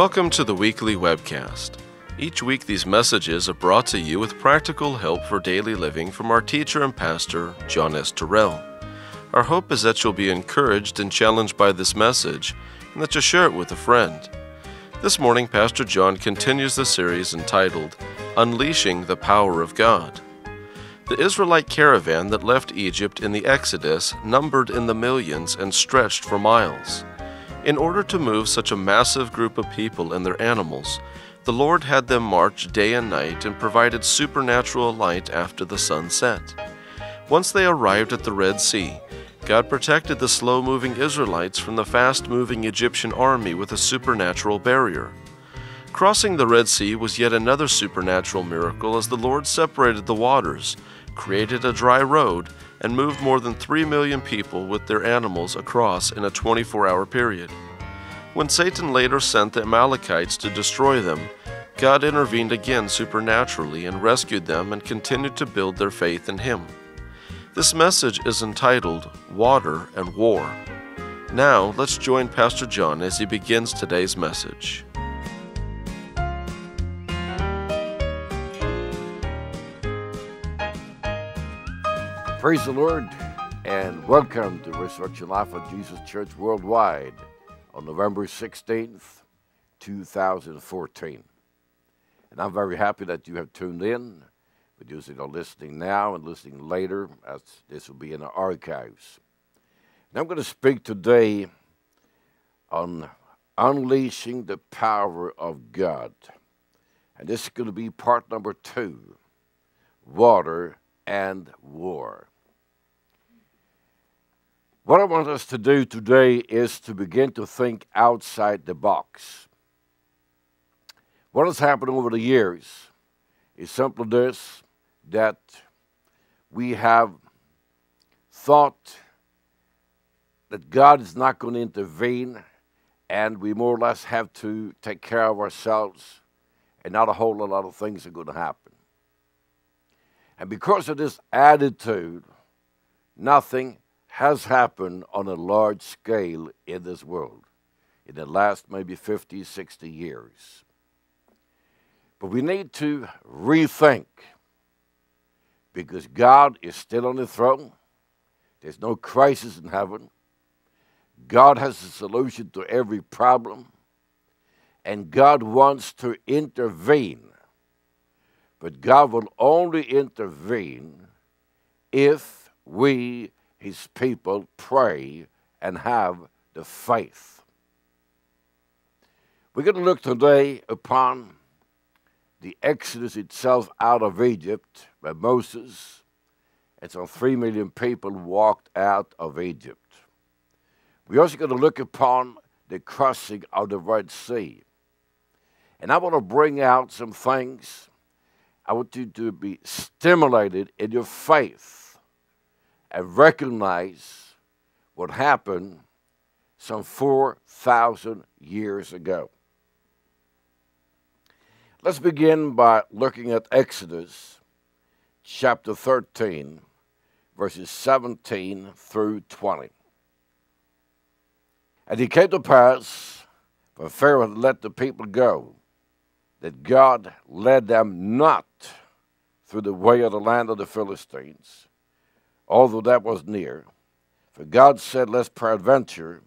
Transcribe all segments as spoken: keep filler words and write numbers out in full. Welcome to the weekly webcast. Each week these messages are brought to you with practical help for daily living from our teacher and pastor, John S. Torell. Our hope is that you'll be encouraged and challenged by this message and that you'll share it with a friend. This morning, Pastor John continues the series entitled, Unleashing the Power of God. The Israelite caravan that left Egypt in the Exodus numbered in the millions and stretched for miles. In order to move such a massive group of people and their animals, the Lord had them march day and night and provided supernatural light after the sun set. Once they arrived at the Red Sea, God protected the slow-moving Israelites from the fast-moving Egyptian army with a supernatural barrier. Crossing the Red Sea was yet another supernatural miracle as the Lord separated the waters, created a dry road, and moved more than three million people with their animals across in a twenty-four hour period. When Satan later sent the Amalekites to destroy them, God intervened again supernaturally and rescued them and continued to build their faith in Him. This message is entitled, Water and War. Now, let's join Pastor John as he begins today's message. Praise the Lord, and welcome to Resurrection Life of Jesus Church Worldwide on November sixteenth, two thousand fourteen. And I'm very happy that you have tuned in, for those that are listening now and listening later, as this will be in the archives. And I'm going to speak today on Unleashing the Power of God. And this is going to be part number two, Water and War. What I want us to do today is to begin to think outside the box. What has happened over the years is simply this, that we have thought that God is not going to intervene, and we more or less have to take care of ourselves, and not a whole lot of things are going to happen. And because of this attitude, nothing has happened on a large scale in this world in the last maybe fifty, sixty years. But we need to rethink, because God is still on the throne. There's no crisis in heaven. God has a solution to every problem, and God wants to intervene. But God will only intervene if we, His people, pray and have the faith. We're going to look today upon the Exodus itself out of Egypt by Moses, and some three million people walked out of Egypt. We're also going to look upon the crossing of the Red Sea. And I want to bring out some things. I want you to be stimulated in your faith and recognize what happened some four thousand years ago. Let's begin by looking at Exodus chapter thirteen, verses seventeen through twenty. And it came to pass, when Pharaoh had let the people go, that God led them not through the way of the land of the Philistines, although that was near. For God said, lest peradventure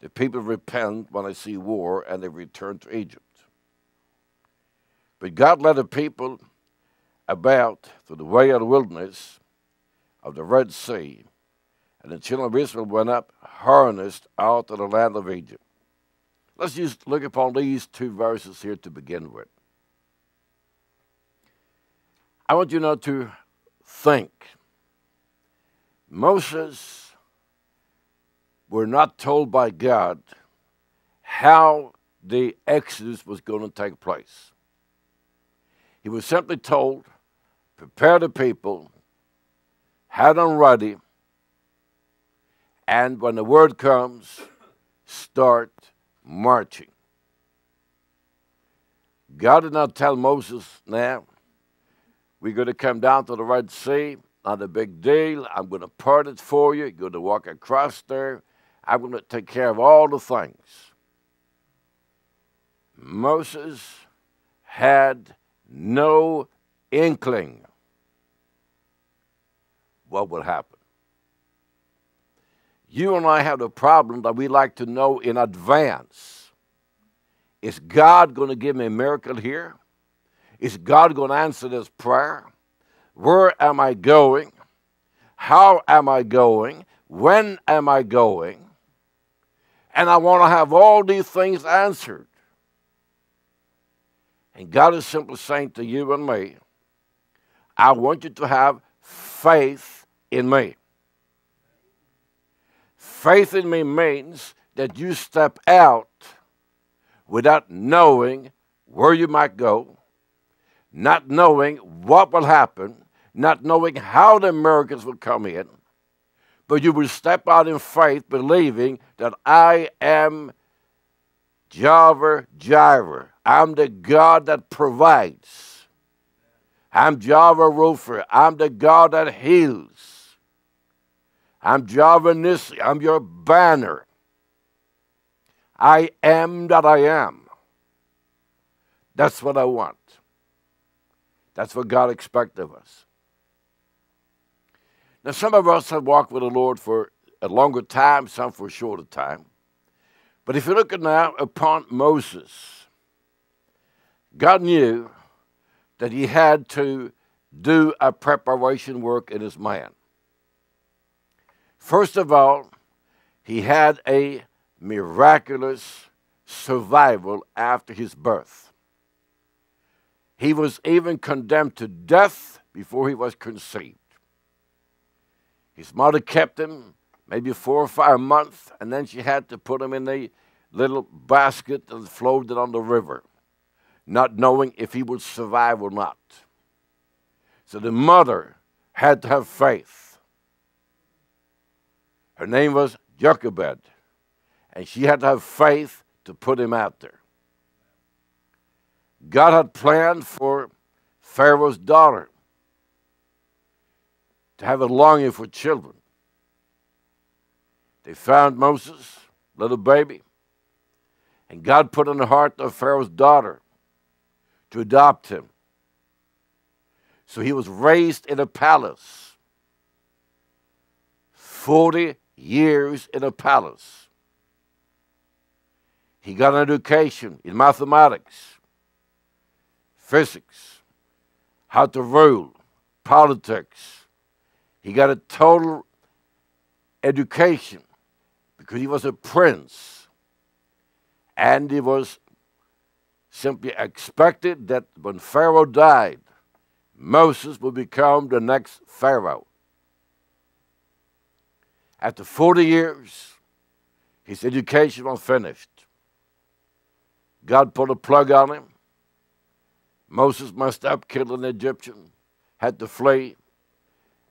the people repent when they see war, and they return to Egypt. But God led the people about through the way of the wilderness of the Red Sea, and the children of Israel went up harnessed out of the land of Egypt. Let's just look upon these two verses here to begin with. I want you now to think. Moses were not told by God how the Exodus was going to take place. He was simply told, prepare the people, have them ready, and when the word comes, start marching. God did not tell Moses, now, we're going to come down to the Red Sea, not a big deal, I'm going to part it for you, you're going to walk across there, I'm going to take care of all the things. Moses had no inkling what will happen. You and I have the problem that we like to know in advance. Is God going to give me a miracle here? Is God going to answer this prayer? Where am I going? How am I going? When am I going? And I want to have all these things answered. And God is simply saying to you and me, I want you to have faith in me. Faith in me means that you step out without knowing where you might go, not knowing what will happen, not knowing how the miracles will come in, but you will step out in faith believing that I am Jehovah Jireh. I'm the God that provides. I'm Jehovah Rapha. I'm the God that heals. I'm Jehovah Nissi. I'm your banner. I am that I am. That's what I want. That's what God expects of us. Now, some of us have walked with the Lord for a longer time, some for a shorter time. But if you look at now upon Moses, God knew that he had to do a preparation work in his man. First of all, he had a miraculous survival after his birth. He was even condemned to death before he was conceived. His mother kept him maybe four or five months, and then she had to put him in a little basket and floated it on the river, not knowing if he would survive or not. So the mother had to have faith. Her name was Jochebed, and she had to have faith to put him out there. God had planned for Pharaoh's daughter to have a longing for children. They found Moses, little baby, and God put in the heart of Pharaoh's daughter to adopt him. So he was raised in a palace. Forty years in a palace. He got an education in mathematics, physics, how to rule, politics. He got a total education because he was a prince, and he was simply expected that when Pharaoh died, Moses would become the next Pharaoh. After forty years, his education was finished. God put a plug on him. Moses messed up, killed an Egyptian, had to flee.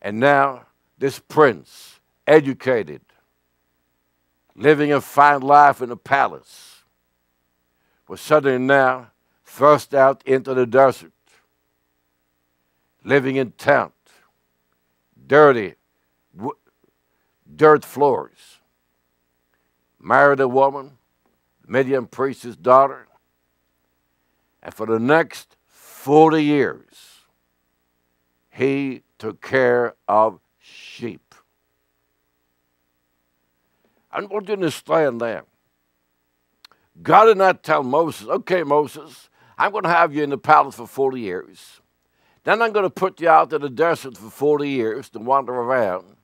And now this prince, educated, living a fine life in a palace, was suddenly now thrust out into the desert, living in tents, dirty, w dirt floors. Married a woman, Midian priest's daughter, and for the next forty years, he took care of sheep. I want you to understand that. God did not tell Moses, okay, Moses, I'm going to have you in the palace for forty years. Then I'm going to put you out to the desert for forty years to wander around.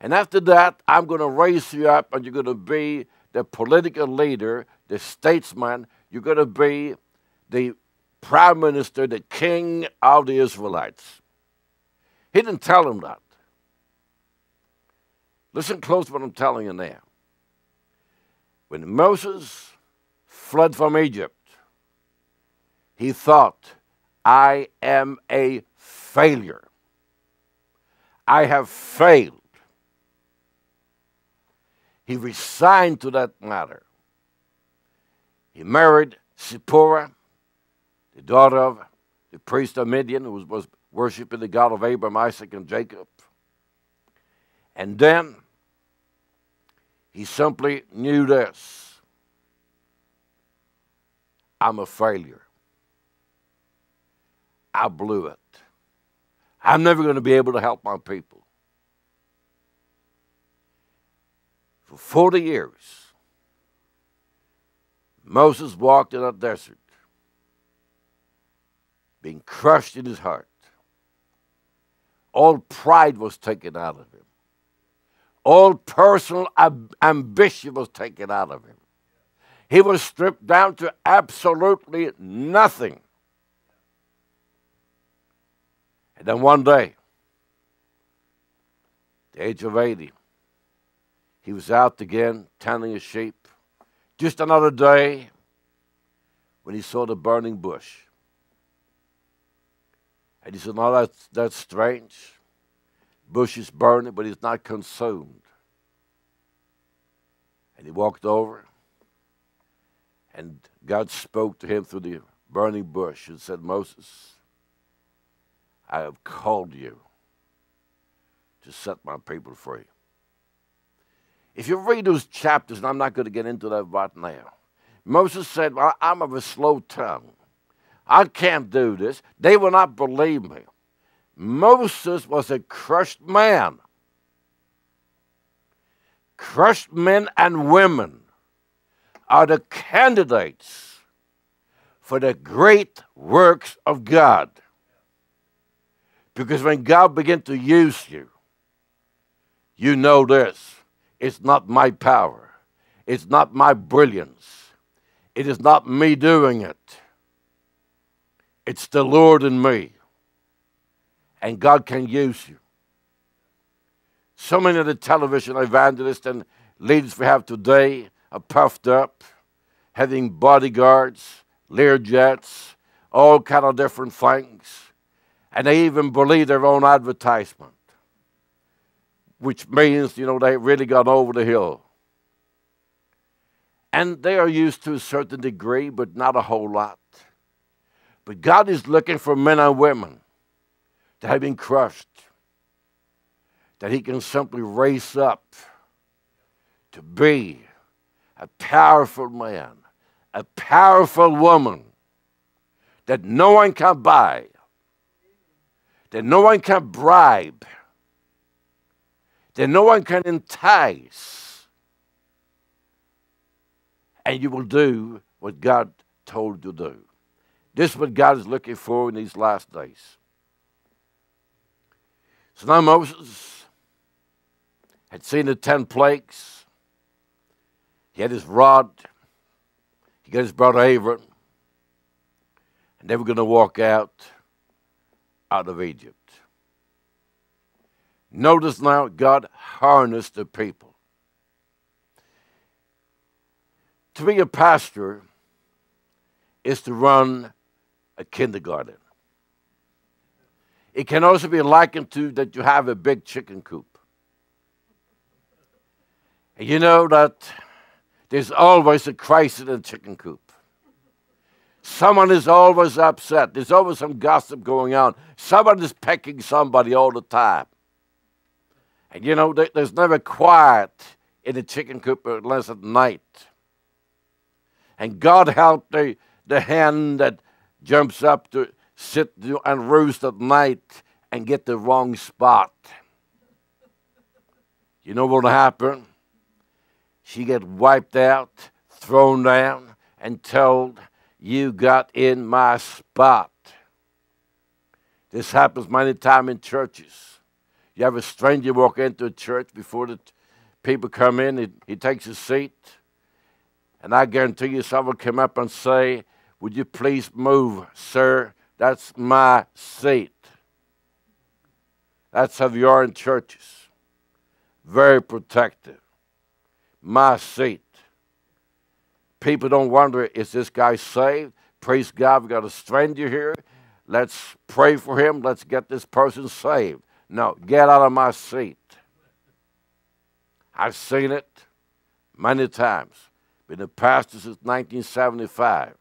And after that, I'm going to raise you up, and you're going to be the political leader, the statesman. You're going to be the prime minister, the king of the Israelites. He didn't tell him that. Listen close to what I'm telling you now. When Moses fled from Egypt, he thought, I am a failure. I have failed. He resigned to that matter. He married Zipporah, the daughter of the priest of Midian, who was worshiping the God of Abraham, Isaac, and Jacob. And then he simply knew this. I'm a failure. I blew it. I'm never going to be able to help my people. For forty years, Moses walked in a desert, being crushed in his heart. All pride was taken out of him. All personal ab- ambition was taken out of him. He was stripped down to absolutely nothing. And then one day, at the age of eighty, he was out again, tending his sheep. Just another day, when he saw the burning bush. And he said, no, that's, that's strange. Bush is burning, but it's not consumed. And he walked over, and God spoke to him through the burning bush and said, Moses, I have called you to set my people free. If you read those chapters, and I'm not going to get into that right now, Moses said, well, I'm of a slow tongue. I can't do this. They will not believe me. Moses was a crushed man. Crushed men and women are the candidates for the great works of God. Because when God begins to use you, you know this. It's not my power. It's not my brilliance. It is not me doing it. It's the Lord in me. And God can use you. So many of the television evangelists and leaders we have today are puffed up, having bodyguards, Learjets, all kind of different things. And they even believe their own advertisement, which means, you know, they really got over the hill. And they are used to a certain degree, but not a whole lot. But God is looking for men and women that have been crushed, that he can simply raise up to be a powerful man, a powerful woman that no one can buy, that no one can bribe, that no one can entice, and you will do what God told you to do. This is what God is looking for in these last days. So now Moses had seen the ten plagues. He had his rod. He got his brother Aaron. And they were going to walk out. Out of Egypt. Notice now, God harnessed the people. To be a pastor is to run a kindergarten. It can also be likened to that you have a big chicken coop. And you know that there's always a crisis in the chicken coop. Someone is always upset. There's always some gossip going on. Someone is pecking somebody all the time. And you know, there's never quiet in the chicken coop unless at night. And God help the, the hen that jumps up to sit and roost at night and get the wrong spot. You know what happened? She gets wiped out, thrown down, and told, you got in my spot. This happens many times in churches. You have a stranger walk into a church before the people come in. He, he takes a seat. And I guarantee you someone will come up and say, would you please move, sir? That's my seat. That's how you are in churches. Very protective. My seat. People don't wonder, is this guy saved? Praise God, we've got a stranger here. Let's pray for him. Let's get this person saved. No, get out of my seat. I've seen it many times. Been a pastor since nineteen seventy-five.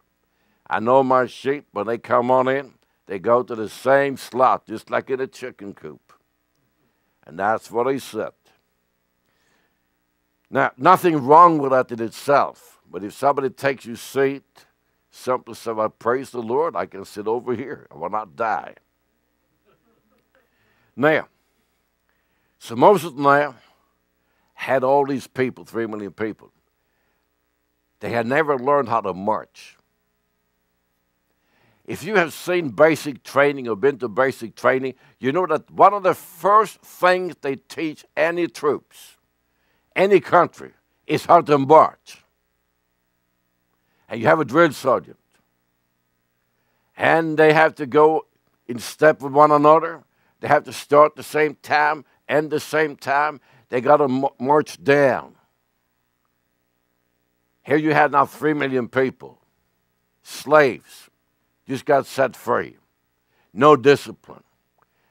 I know my sheep, when they come on in, they go to the same slot, just like in a chicken coop. And that's what he said. Now, nothing wrong with that in itself. But if somebody takes your seat, Some say, I praise the Lord, I can sit over here. I will not die. Now, so Moses now had all these people, three million people. They had never learned how to march. If you have seen basic training or been to basic training, you know that one of the first things they teach any troops, any country, is how to march. And you have a drill sergeant. And they have to go in step with one another. They have to start at the same time, end the same time. They got to march down. Here you had now three million people, slaves, just got set free. No discipline.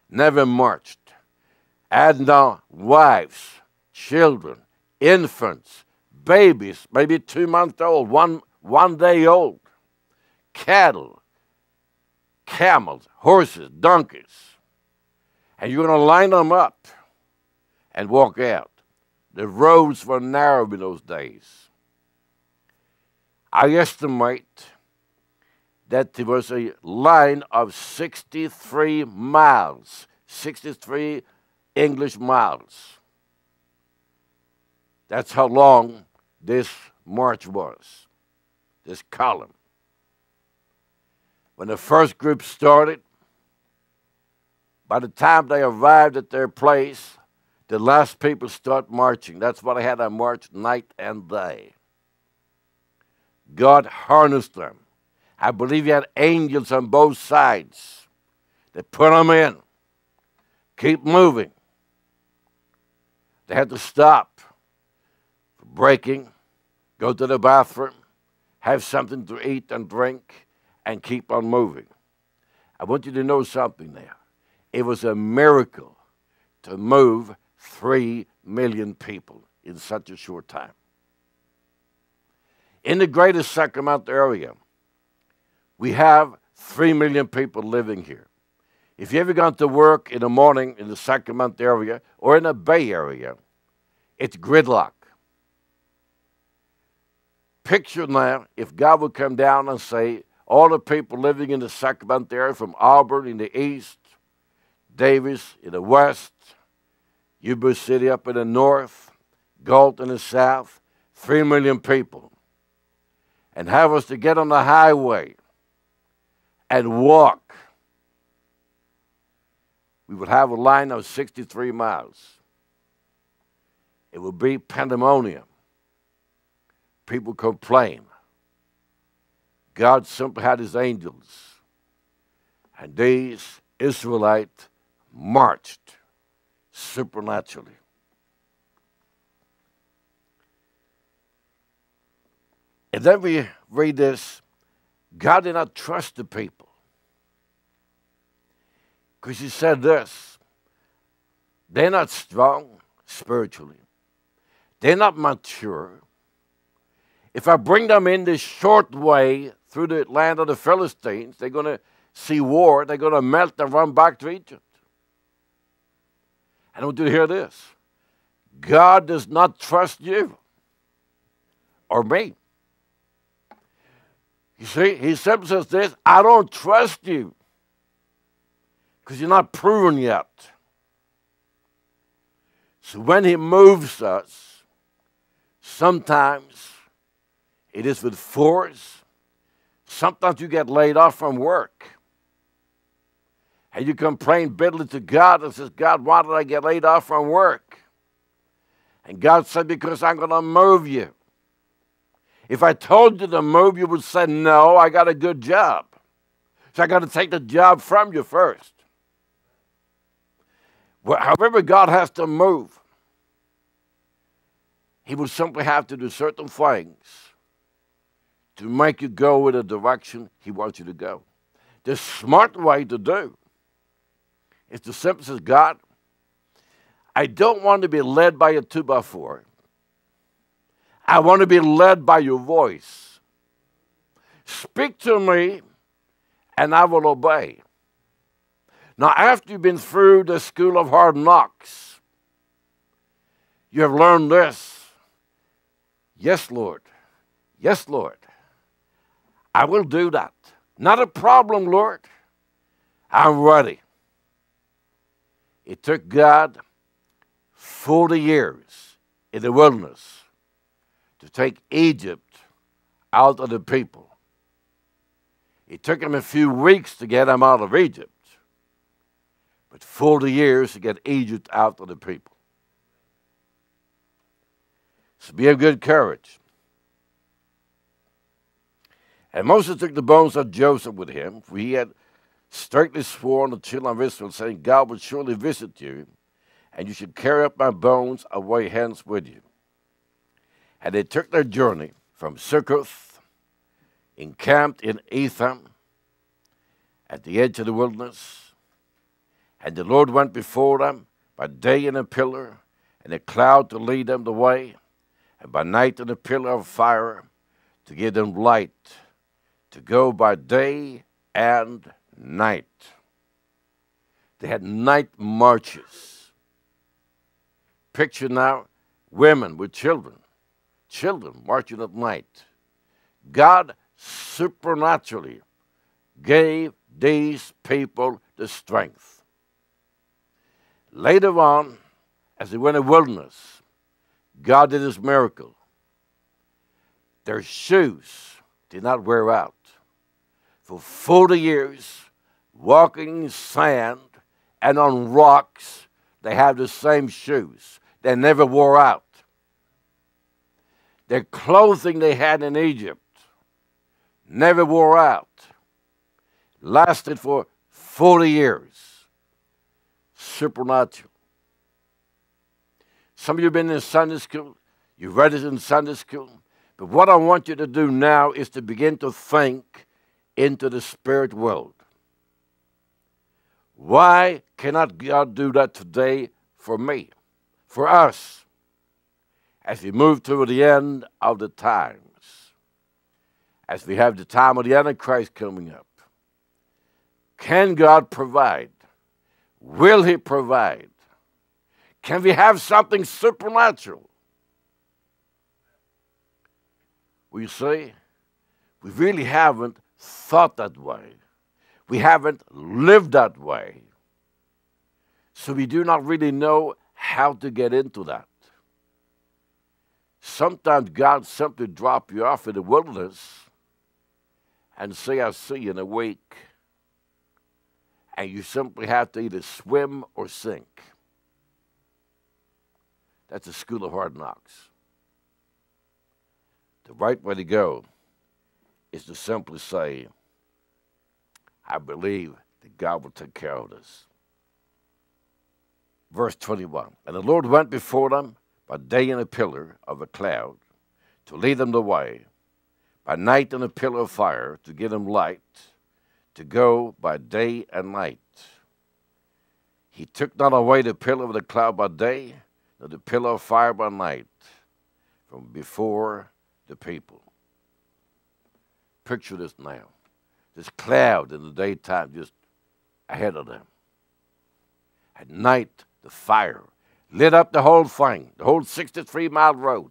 Never marched. And now wives, children, infants, babies, maybe two months old, one, one day old, cattle, camels, horses, donkeys. And you're going to line them up and walk out. The roads were narrow in those days. I estimate that there was a line of sixty-three miles, sixty-three English miles. That's how long this march was, this column. When the first group started, by the time they arrived at their place, the last people start marching. That's why they had to march night and day. God harnessed them. I believe he had angels on both sides that put them in. Keep moving. They had to stop for breaking, go to the bathroom, have something to eat and drink, and keep on moving. I want you to know something now. It was a miracle to move three million people in such a short time. In the greater Sacramento area, we have three million people living here. If you ever gone to work in the morning in the Sacramento area or in the Bay Area, it's gridlock. Picture now if God would come down and say, all the people living in the Sacramento area from Auburn in the east, Davis in the west, Yuba City up in the north, Galt in the south, three million people, and have us to get on the highway and walk, we would have a line of sixty-three miles. It would be pandemonium. People complain. God simply had his angels, and these Israelites marched supernaturally. And then we read this, God did not trust the people. Because he said this, they're not strong spiritually. They're not mature. If I bring them in this short way through the land of the Philistines, they're going to see war, they're going to melt and run back to Egypt. And I want you to hear this. God does not trust you or me. You see, he simply says this, I don't trust you because you're not proven yet. So when he moves us, sometimes it is with force. Sometimes you get laid off from work. And you complain bitterly to God and says, God, why did I get laid off from work? And God said, because I'm going to move you. If I told you to move, you would say, no, I got a good job. So I got to take the job from you first. Well, however God has to move, he will simply have to do certain things to make you go in the direction he wants you to go. The smart way to do is to simply say, God, I don't want to be led by a two-by-four. I want to be led by your voice. Speak to me, and I will obey. Now, after you've been through the school of hard knocks, you have learned this. Yes, Lord. Yes, Lord. I will do that. Not a problem, Lord. I'm ready. It took God forty years in the wilderness to take Egypt out of the people. It took him a few weeks to get them out of Egypt, but forty years to get Egypt out of the people. So be of good courage. And Moses took the bones of Joseph with him, for he had strictly sworn the children of Israel, saying, God will surely visit you, and you should carry up my bones away hence with you. And they took their journey from Succoth, encamped in Etham, at the edge of the wilderness. And the Lord went before them by day in a pillar, and a cloud to lead them the way, and by night in a pillar of fire to give them light, to go by day and night. They had night marches. Picture now women with children, children marching at night. God supernaturally gave these people the strength. Later on, as they went in the wilderness, God did his miracle. Their shoes did not wear out. For forty years, walking in sand and on rocks, they had the same shoes. They never wore out. Their clothing they had in Egypt never wore out. Lasted for forty years. Supernatural. Some of you have been in Sunday school. You read it in Sunday school. But what I want you to do now is to begin to think into the spirit world. Why cannot God do that today for me, for us, as we move to the end of the times, as we have the time of the Antichrist coming up? Can God provide? Will he provide? Can we have something supernatural? We say, we really haven't thought that way. We haven't lived that way. So we do not really know how to get into that. Sometimes God simply drops you off in the wilderness and say, I'll see you in a week. And you simply have to either swim or sink. That's a school of hard knocks. The right way to go is to simply say, I believe that God will take care of this. Verse twenty-one, and the Lord went before them by day in a pillar of a cloud to lead them the way, by night in a pillar of fire to give them light, to go by day and night. He took not away the pillar of the cloud by day, nor the pillar of fire by night from before the people. Picture this now. This cloud in the daytime just ahead of them. At night, the fire lit up the whole thing, the whole sixty-three mile road,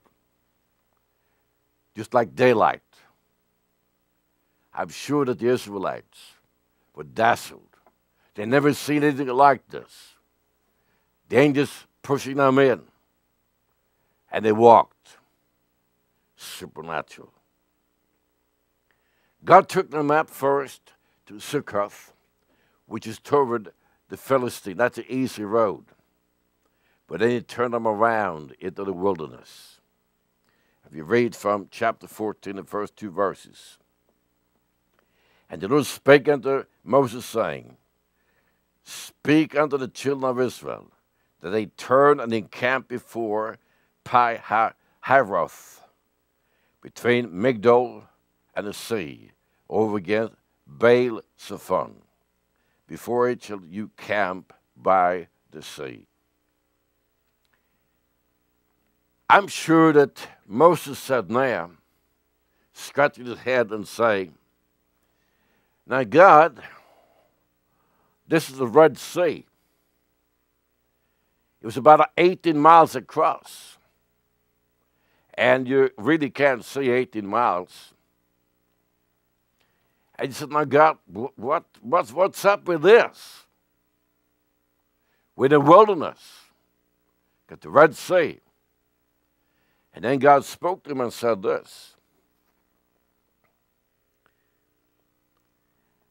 just like daylight. I'm sure that the Israelites were dazzled. They never seen anything like this. The angels pushing them in, and they walked. Supernatural. God took them up first to Succoth, which is toward the Philistine. That's an easy road. But then he turned them around into the wilderness. If you read from chapter fourteen, the first two verses. And the Lord spake unto Moses, saying, Speak unto the children of Israel, that they turn and encamp before Pi-hahiroth, between Migdol and the sea, over against Baal-zephon. Before it shall you camp by the sea. I'm sure that Moses sat there, scratching his head and saying, Now God, this is the Red Sea. It was about eighteen miles across. And you really can't see eighteen miles. I said, my God, what, what, what's up with this? We're in the wilderness. Got the Red Sea. And then God spoke to him and said this.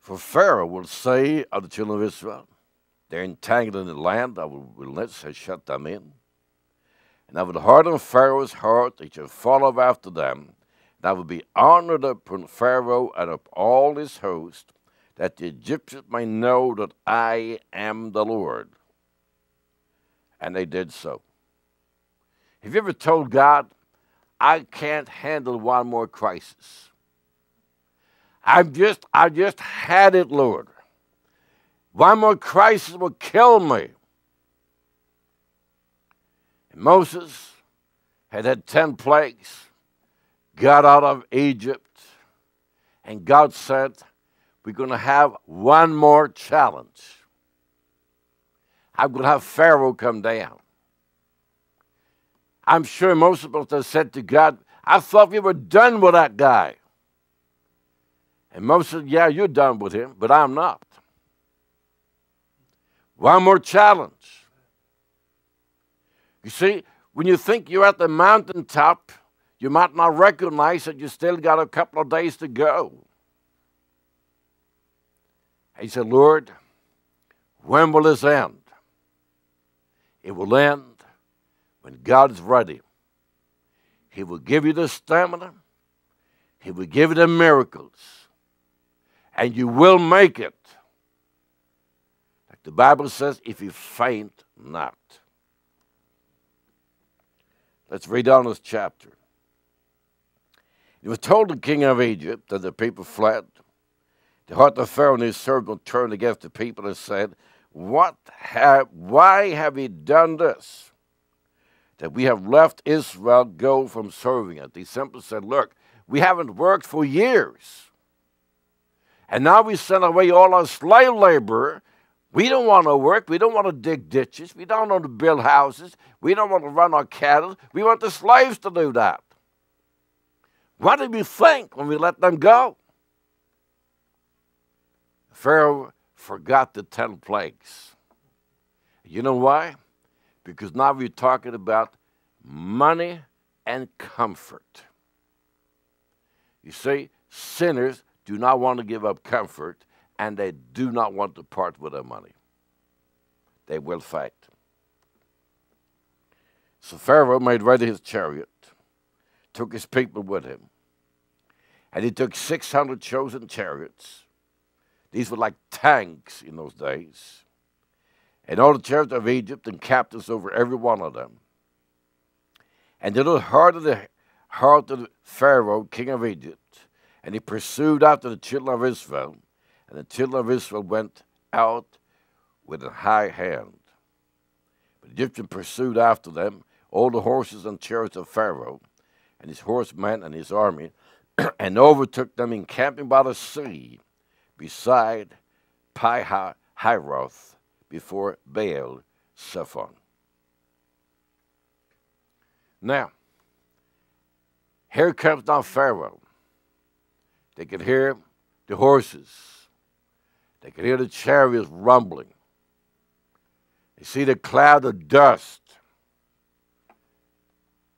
For Pharaoh will say of the children of Israel, they're entangled in the land, I will relent and shut them in. And I will harden Pharaoh's heart, he shall follow after them. And I will be honored upon Pharaoh and of all his host, that the Egyptians may know that I am the Lord. And they did so. Have you ever told God, I can't handle one more crisis? I've just, I just had it, Lord. One more crisis will kill me. And Moses had had ten plagues, got out of Egypt, and God said, we're going to have one more challenge. I'm going to have Pharaoh come down. I'm sure most of us said to God, I thought we were done with that guy. And Moses said, yeah, you're done with him, but I'm not. One more challenge. You see, when you think you're at the mountaintop, you might not recognize that you still got a couple of days to go. He said, Lord, when will this end? It will end when God's ready. He will give you the stamina. He will give you the miracles. And you will make it. Like the Bible says, if you faint not. Let's read on this chapter. It was told the king of Egypt that the people fled. The heart of Pharaoh and his servant turned against the people and said, "What have, why have he done this? That we have left Israel go from serving it." He simply said, look, we haven't worked for years. And now we sent away all our slave labor. We don't want to work. We don't want to dig ditches. We don't want to build houses. We don't want to run our cattle. We want the slaves to do that. What did we think when we let them go? Pharaoh forgot the ten plagues. You know why? Because now we're talking about money and comfort. You see, sinners do not want to give up comfort, and they do not want to part with their money. They will fight. So Pharaoh made ready his chariot, took his people with him, and he took six hundred chosen chariots. These were like tanks in those days. And all the chariots of Egypt and captains over every one of them. And they looked hard at the heart of Pharaoh, king of Egypt, and he pursued after the children of Israel, and the children of Israel went out with a high hand. But the Egyptians pursued after them, all the horses and chariots of Pharaoh, and his horsemen and his army, and overtook them encamping by the sea beside Pi-hahiroth, before Baal-zephon. Now, here comes now Pharaoh. They could hear the horses. They could hear the chariots rumbling. They see the cloud of dust.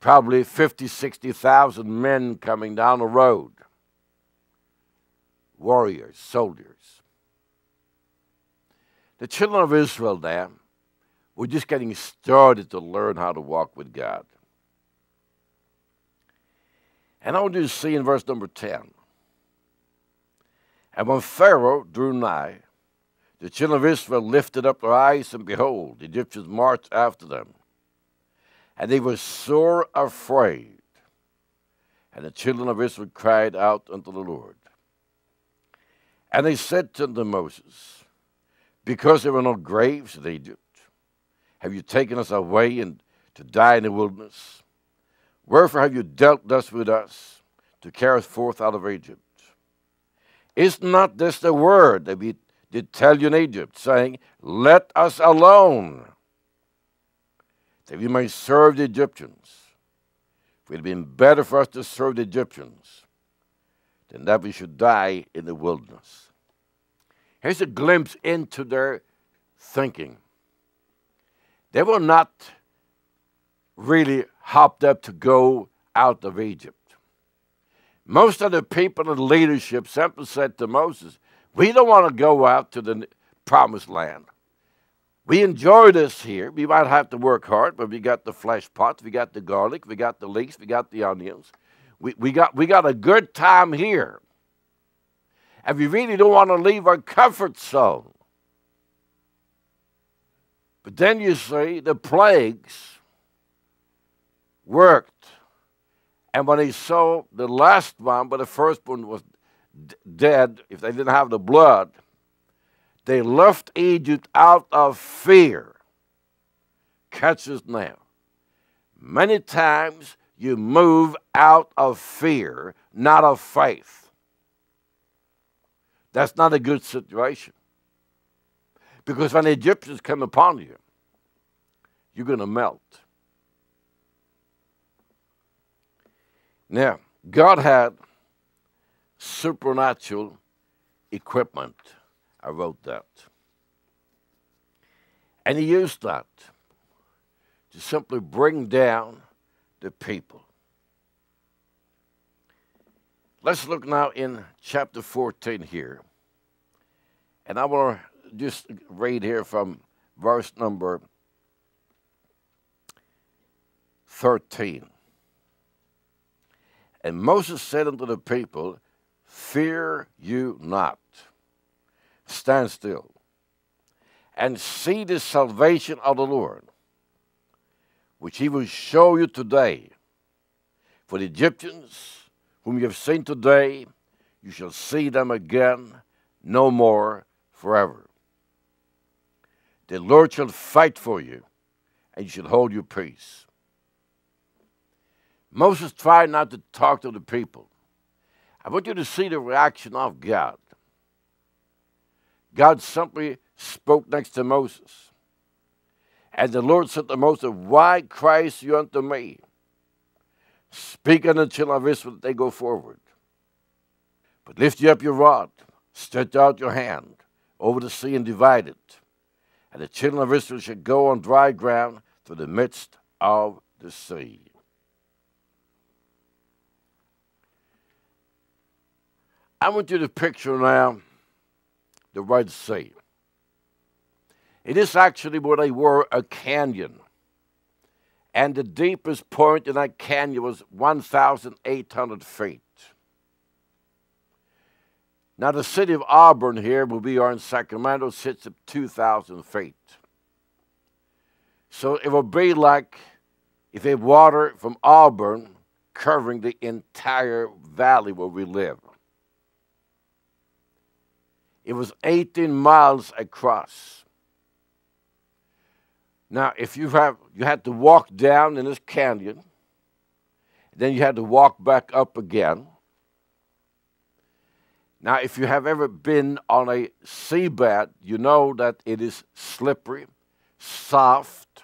Probably fifty, sixty thousand men coming down the road. Warriors, soldiers. The children of Israel there were just getting started to learn how to walk with God. And I want you to see in verse number ten. And when Pharaoh drew nigh, the children of Israel lifted up their eyes, and behold, the Egyptians marched after them. And they were sore afraid. And the children of Israel cried out unto the Lord. And they said unto Moses, because there were no graves in Egypt, have you taken us away and to die in the wilderness? Wherefore have you dealt thus with us to carry us forth out of Egypt? Is not this the word that we did tell you in Egypt, saying, let us alone, that we may serve the Egyptians? For it had been better for us to serve the Egyptians than that we should die in the wilderness. Here's a glimpse into their thinking. They were not really hopped up to go out of Egypt. Most of the people in leadership simply said to Moses, we don't want to go out to the promised land. We enjoy this here. We might have to work hard, but we got the flesh pots, we got the garlic, we got the leeks, we got the onions. We, we, got, we got a good time here. And we really don't want to leave our comfort zone. But then you see the plagues worked. And when he saw the last one, but the first one was d dead, if they didn't have the blood, they left Egypt out of fear. Catch us now. Many times you move out of fear, not of faith. That's not a good situation. Because when the Egyptians come upon you, you're going to melt. Now, God had supernatural equipment. I wrote that. And he used that to simply bring down the people. Let's look now in chapter fourteen here. And I want to just read here from verse number thirteen. And Moses said unto the people, fear you not. Stand still and see the salvation of the Lord, which he will show you today. For the Egyptians whom you have seen today, you shall see them again no more forever. The Lord shall fight for you, and you shall hold your peace. Moses tried not to talk to the people. I want you to see the reaction of God. God simply spoke next to Moses. And the Lord said to Moses, why criest you unto me? Speak unto the children of Israel that they go forward. But lift you up your rod, stretch out your hand over the sea and divide it. And the children of Israel shall go on dry ground through the midst of the sea. I want you to picture now the Red Sea. It is actually where they were a canyon. And the deepest point in that canyon was one thousand eight hundred feet. Now the city of Auburn here, where we are in Sacramento, sits at two thousand feet. So it would be like if they had water from Auburn covering the entire valley where we live. It was eighteen miles across. Now, if you have, you had to walk down in this canyon, then you had to walk back up again. Now, if you have ever been on a seabed, you know that it is slippery, soft.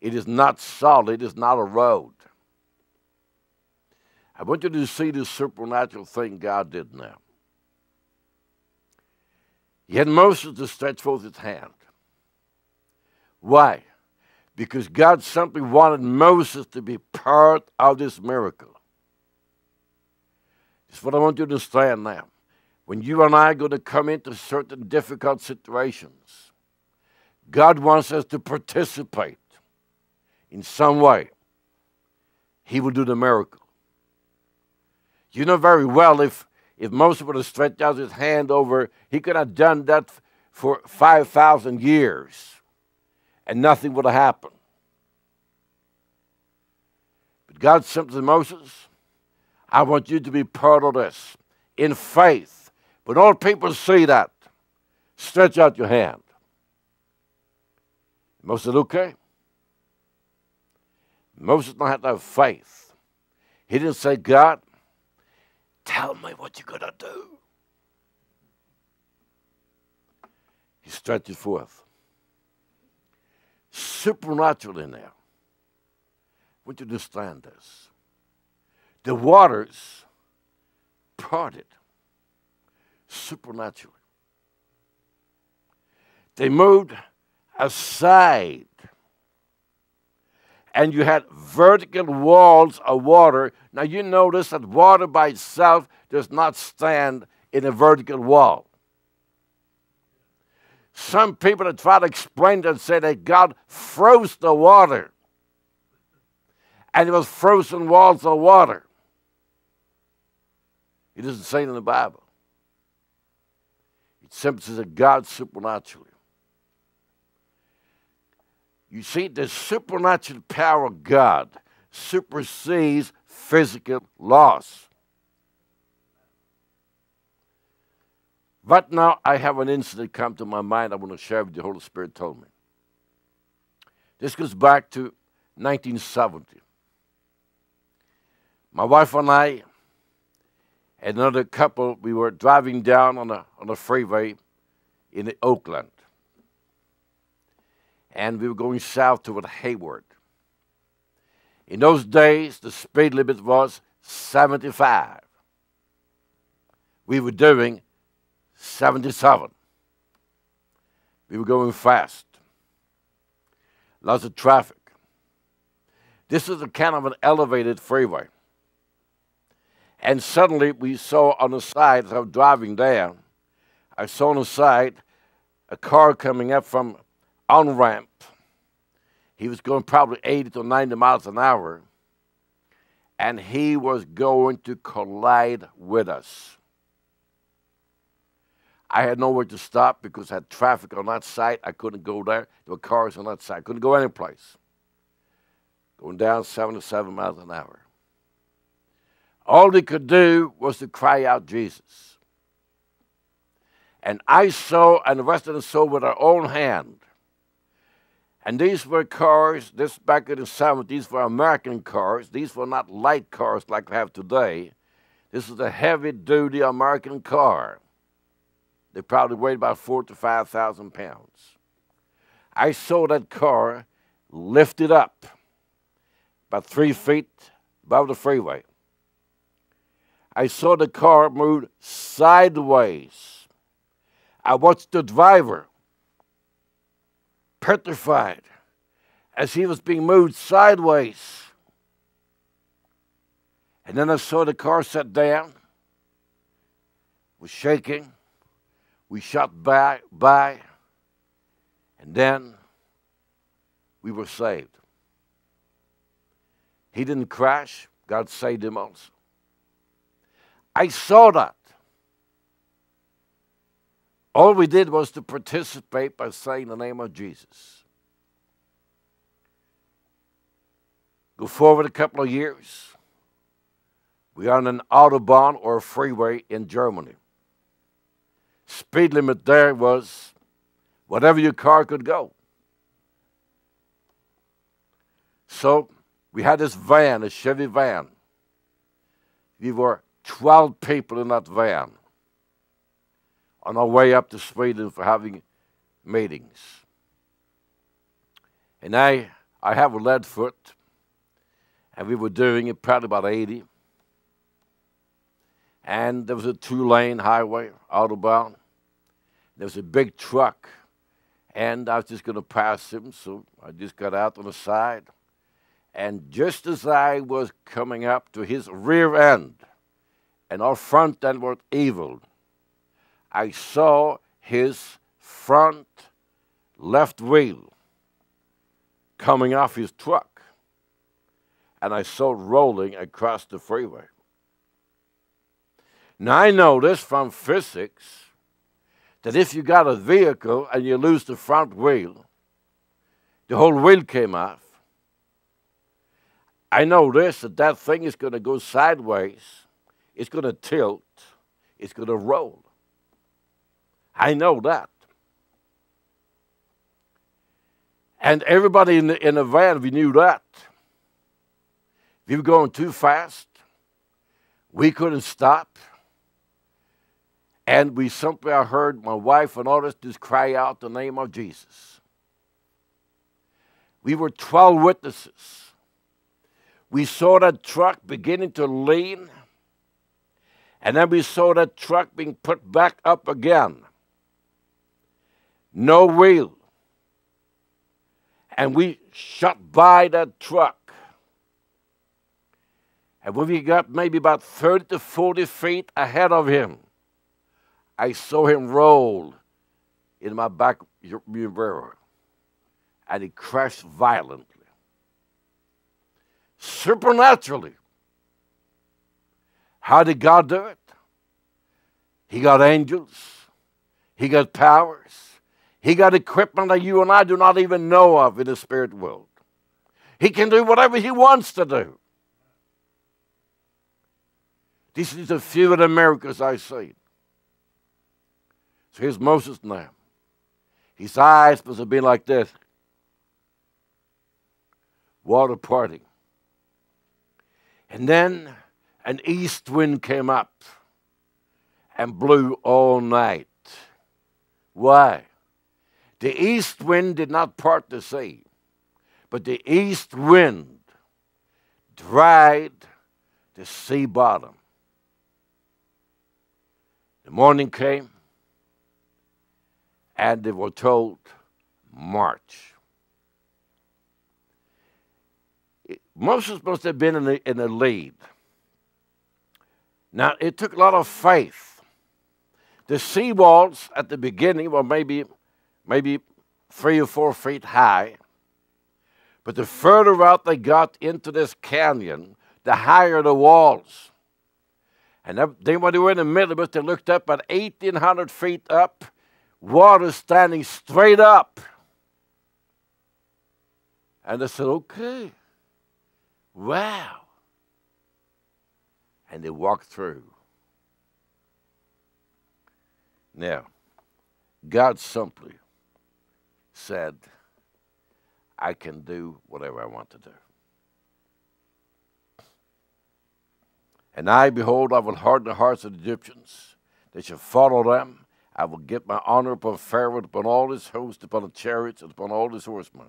It is not solid. It is not a road. I want you to see this supernatural thing God did now. He had Moses to stretch forth his hand. Why? Because God simply wanted Moses to be part of this miracle. That's what I want you to understand now. When you and I are going to come into certain difficult situations, God wants us to participate in some way. He will do the miracle. You know very well if If Moses would have stretched out his hand over, he could have done that for five thousand years, and nothing would have happened. But God said to Moses, I want you to be part of this, in faith. When all people see that, stretch out your hand. Moses said, okay. Moses didn't have to have faith. He didn't say, God, tell me what you're going to do. He stretches forth. Supernaturally now. I want you to understand this. The waters departed supernaturally. They moved aside, and you had vertical walls of water. Now, you notice that water by itself does not stand in a vertical wall. Some people that try to explain that say that God froze the water, and it was frozen walls of water. It doesn't say it in the Bible. It simply says that God supernaturally. You see, the supernatural power of God supersedes physical laws. But now I have an incident come to my mind I want to share with you. The Holy Spirit told me. This goes back to nineteen seventy. My wife and I and another couple, we were driving down on a, on a freeway in Oakland. And we were going south toward Hayward. In those days, the speed limit was seventy-five. We were doing seventy-seven. We were going fast. Lots of traffic. This is a kind of an elevated freeway. And suddenly we saw on the side, as I was driving there, I saw on the side a car coming up from on-ramp. He was going probably eighty to ninety miles an hour, and he was going to collide with us. I had nowhere to stop because I had traffic on that side. I couldn't go there. There were cars on that side. I couldn't go any place. Going down seventy-seven miles an hour. All we could do was to cry out Jesus. And I saw and the rest of us saw with our own hand. And these were cars, this back in the seventies were American cars. These were not light cars like we have today. This was a heavy-duty American car. They probably weighed about four to five thousand pounds. I saw that car lifted up about three feet above the freeway. I saw the car move sideways. I watched the driver, petrified, as he was being moved sideways. And then I saw the car set down. It was shaking. We shot by, by, and then we were saved. He didn't crash. God saved him also. I saw that. All we did was to participate by saying the name of Jesus. Go forward a couple of years. We are on an autobahn or a freeway in Germany. Speed limit there was whatever your car could go. So we had this van, a Chevy van. We were twelve people in that van on our way up to Sweden for having meetings. And I, I have a lead foot, and we were doing it probably about eighty. And there was a two-lane highway, autobahn. There was a big truck, and I was just going to pass him, so I just got out on the side. And just as I was coming up to his rear end, and our front end was evil, I saw his front left wheel coming off his truck, and I saw it rolling across the freeway. Now, I know this from physics, that if you got a vehicle and you lose the front wheel, the whole wheel came off. I know this, that that thing is going to go sideways, it's going to tilt, it's going to roll. I know that. And everybody in the, in the van, we knew that. We were going too fast. We couldn't stop. And we simply, I heard my wife and others just cry out the name of Jesus. We were twelve witnesses. We saw that truck beginning to lean, And then we saw that truck being put back up again. No wheel. And we shot by that truck. And when we got maybe about thirty to forty feet ahead of him, I saw him roll in my back mirror. And he crashed violently. Supernaturally. How did God do it? He got angels. He got powers. He got equipment that you and I do not even know of in the spirit world. He can do whatever he wants to do. This is a few of the miracles I see. So here's Moses now. His eyes must have been like this. Water parting. And then an east wind came up and blew all night. Why? The east wind did not part the sea, but the east wind dried the sea bottom. The morning came, and they were told, march. It, Moses must have been in the, in the lead. Now, it took a lot of faith. The sea walls at the beginning were maybe, maybe three or four feet high. But the further out they got into this canyon, the higher the walls. And then when they were in the middle of it, they looked up at eighteen hundred feet up, water standing straight up. And they said, okay, wow. And they walked through. Now, God simply said, I can do whatever I want to do. And I, behold, I will harden the hearts of the Egyptians. They shall follow them. I will get my honor upon Pharaoh, upon all his host, upon the chariots, and upon all his horsemen.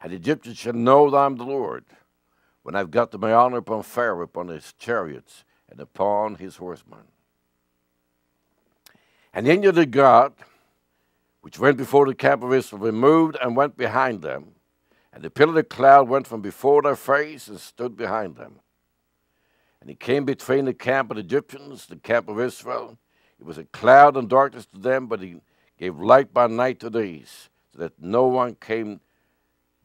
And the Egyptians shall know that I am the Lord, when I've got to my honor upon Pharaoh, upon his chariots, and upon his horsemen. And the angel of God, which went before the camp of Israel, removed and went behind them. And the pillar of the cloud went from before their face and stood behind them. And he came between the camp of the Egyptians, the camp of Israel. It was a cloud and darkness to them, but he gave light by night to these, so that no one came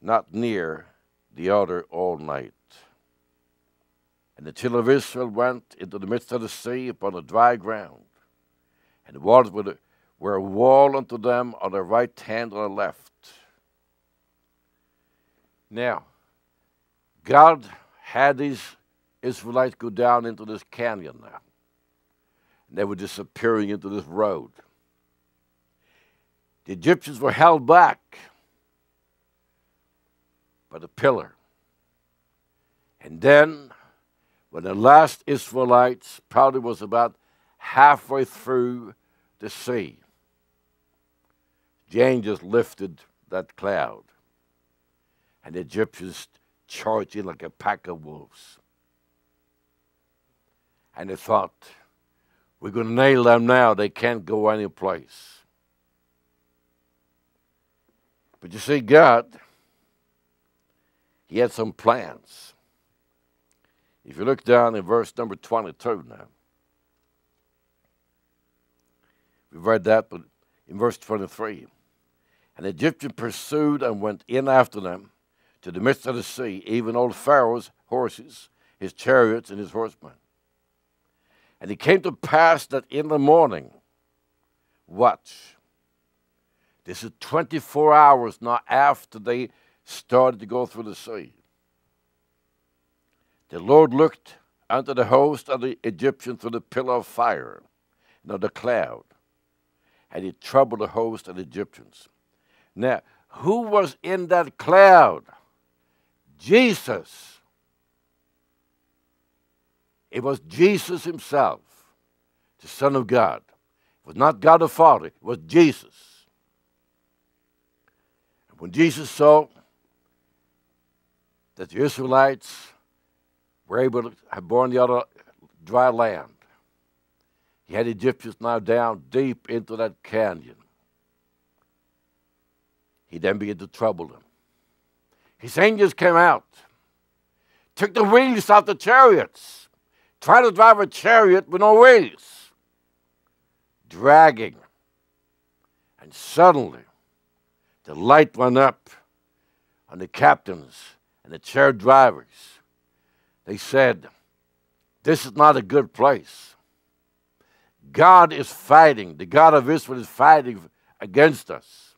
not near the other all night. And the children of Israel went into the midst of the sea upon a dry ground, and the waters were, the, were a wall unto them on their right hand and their left. Now, God had these Israelites go down into this canyon now, and they were disappearing into this road. The Egyptians were held back by the pillar. And then, when the last Israelites probably was about halfway through the sea, the angels lifted that cloud, and the Egyptians charged in like a pack of wolves. And they thought, we're going to nail them now. They can't go any place. But you see, God, he had some plans. If you look down in verse number twenty-two now, we read that, but in verse twenty-three, and the Egyptians pursued and went in after them to the midst of the sea, even old Pharaoh's horses, his chariots, and his horsemen. And it came to pass that in the morning, watch, this is twenty-four hours now after they started to go through the sea. The Lord looked unto the host of the Egyptians through the pillar of fire and of the cloud, and he troubled the host of the Egyptians. Now, who was in that cloud? Jesus. It was Jesus himself, the Son of God. It was not God the Father, it was Jesus. And when Jesus saw that the Israelites were able to have borne the other dry land, He had Egyptians now down deep into that canyon. He then began to trouble them. His angels came out, took the wheels off the chariots, tried to drive a chariot with no wheels, dragging. And suddenly, the light went up on the captains and the chariot drivers. They said, this is not a good place. God is fighting. The God of Israel is fighting against us.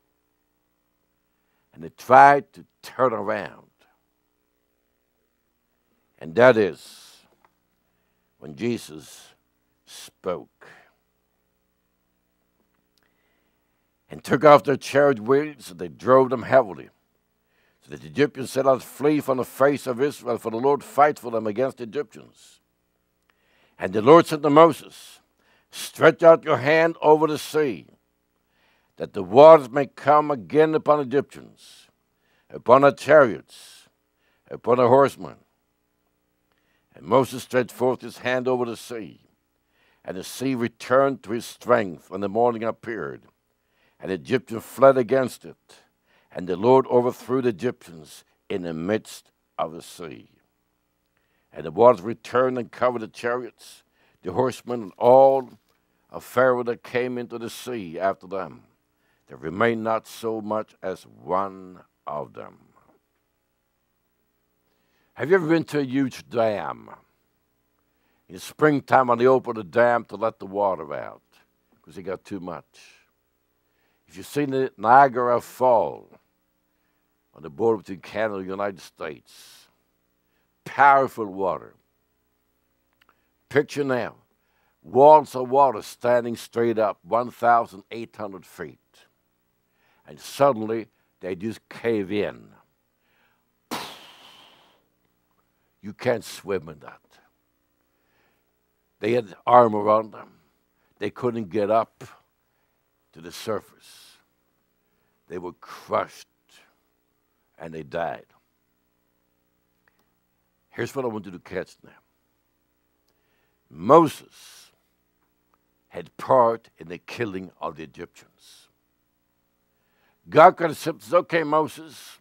And they tried to turn around. And that is when Jesus spoke and took off their chariot wheels, and they drove them heavily. So that the Egyptians set out, flee from the face of Israel, for the Lord fights for them against the Egyptians. And the Lord said to Moses, stretch out your hand over the sea, that the waters may come again upon Egyptians, upon their chariots, upon their horsemen. And Moses stretched forth his hand over the sea, and the sea returned to his strength when the morning appeared, and the Egyptians fled against it, and the Lord overthrew the Egyptians in the midst of the sea. And the waters returned and covered the chariots, the horsemen, and all of Pharaoh that came into the sea after them. There remained not so much as one of them. Have you ever been to a huge dam? In springtime, when they open the dam to let the water out, because they got too much. If you've seen the Niagara Fall on the border between Canada and the United States, powerful water. Picture now, walls of water standing straight up, one thousand eight hundred feet. And suddenly, they just cave in. You can't swim in that. They had armor on them. They couldn't get up to the surface. They were crushed, and they died. Here's what I want you to catch now. Moses had part in the killing of the Egyptians. God could have said, okay, Moses,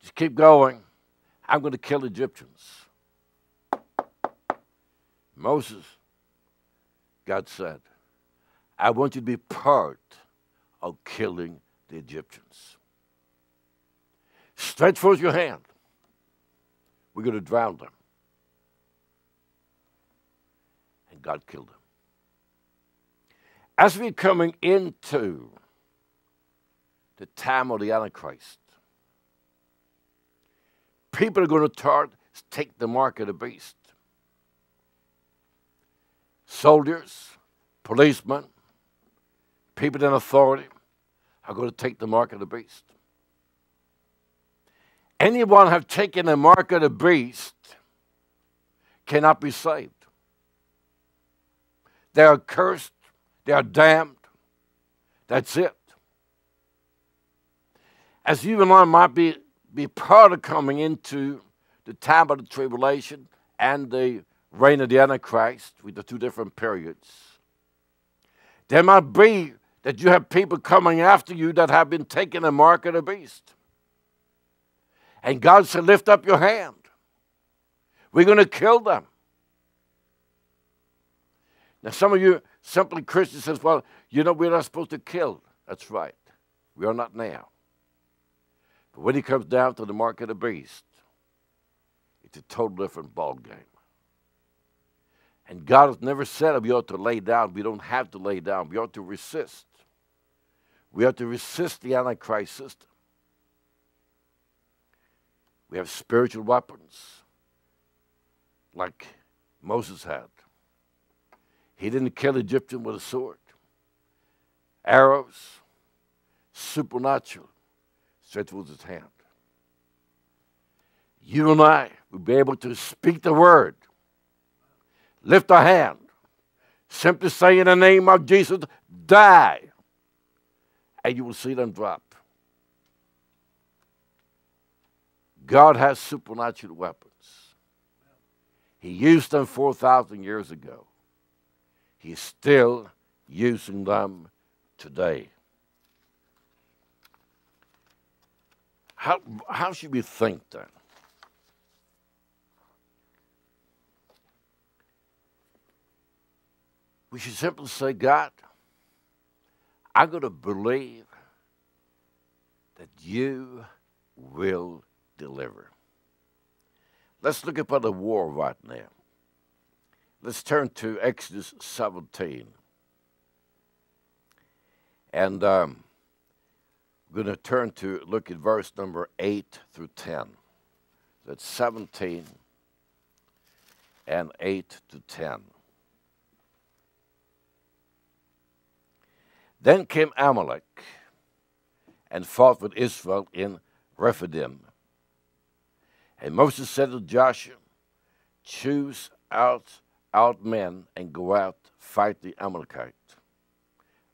just keep going. I'm going to kill Egyptians. Moses, God said, I want you to be part of killing the Egyptians. Stretch forth your hand. We're going to drown them. And God killed them. As we're coming into the time of the Antichrist, people are going to start to take the mark of the beast. Soldiers, policemen, people in authority are going to take the mark of the beast. Anyone who has taken the mark of the beast cannot be saved. They are cursed. They are damned. That's it. As you and I might be, be part of coming into the time of the tribulation and the reign of the Antichrist with the two different periods, there might be that you have people coming after you that have been taking the mark of the beast. And God said, lift up your hand. We're going to kill them. Now, some of you simply Christians says, well, you know, we're not supposed to kill. That's right. We are not now. But when it comes down to the mark of the beast, it's a total different ballgame. And God has never said we ought to lay down. We don't have to lay down. We ought to resist. We ought to resist the Antichrist system. We have spiritual weapons like Moses had. He didn't kill Egyptians with a sword. Arrows, supernatural, stretched with his hand. You and I will be able to speak the word. Lift a hand. Simply say in the name of Jesus, die. And you will see them drop. God has supernatural weapons. He used them four thousand years ago. He's still using them today. How, how should we think then? We should simply say, God, I'm going to believe that you will deliver. Let's look upon the war right now. Let's turn to Exodus seventeen. And um, I'm going to turn to look at verse number eight through ten. That's seventeen and eight to ten. Then came Amalek and fought with Israel in Rephidim. And Moses said to Joshua, choose out, out men and go out, fight the Amalekite.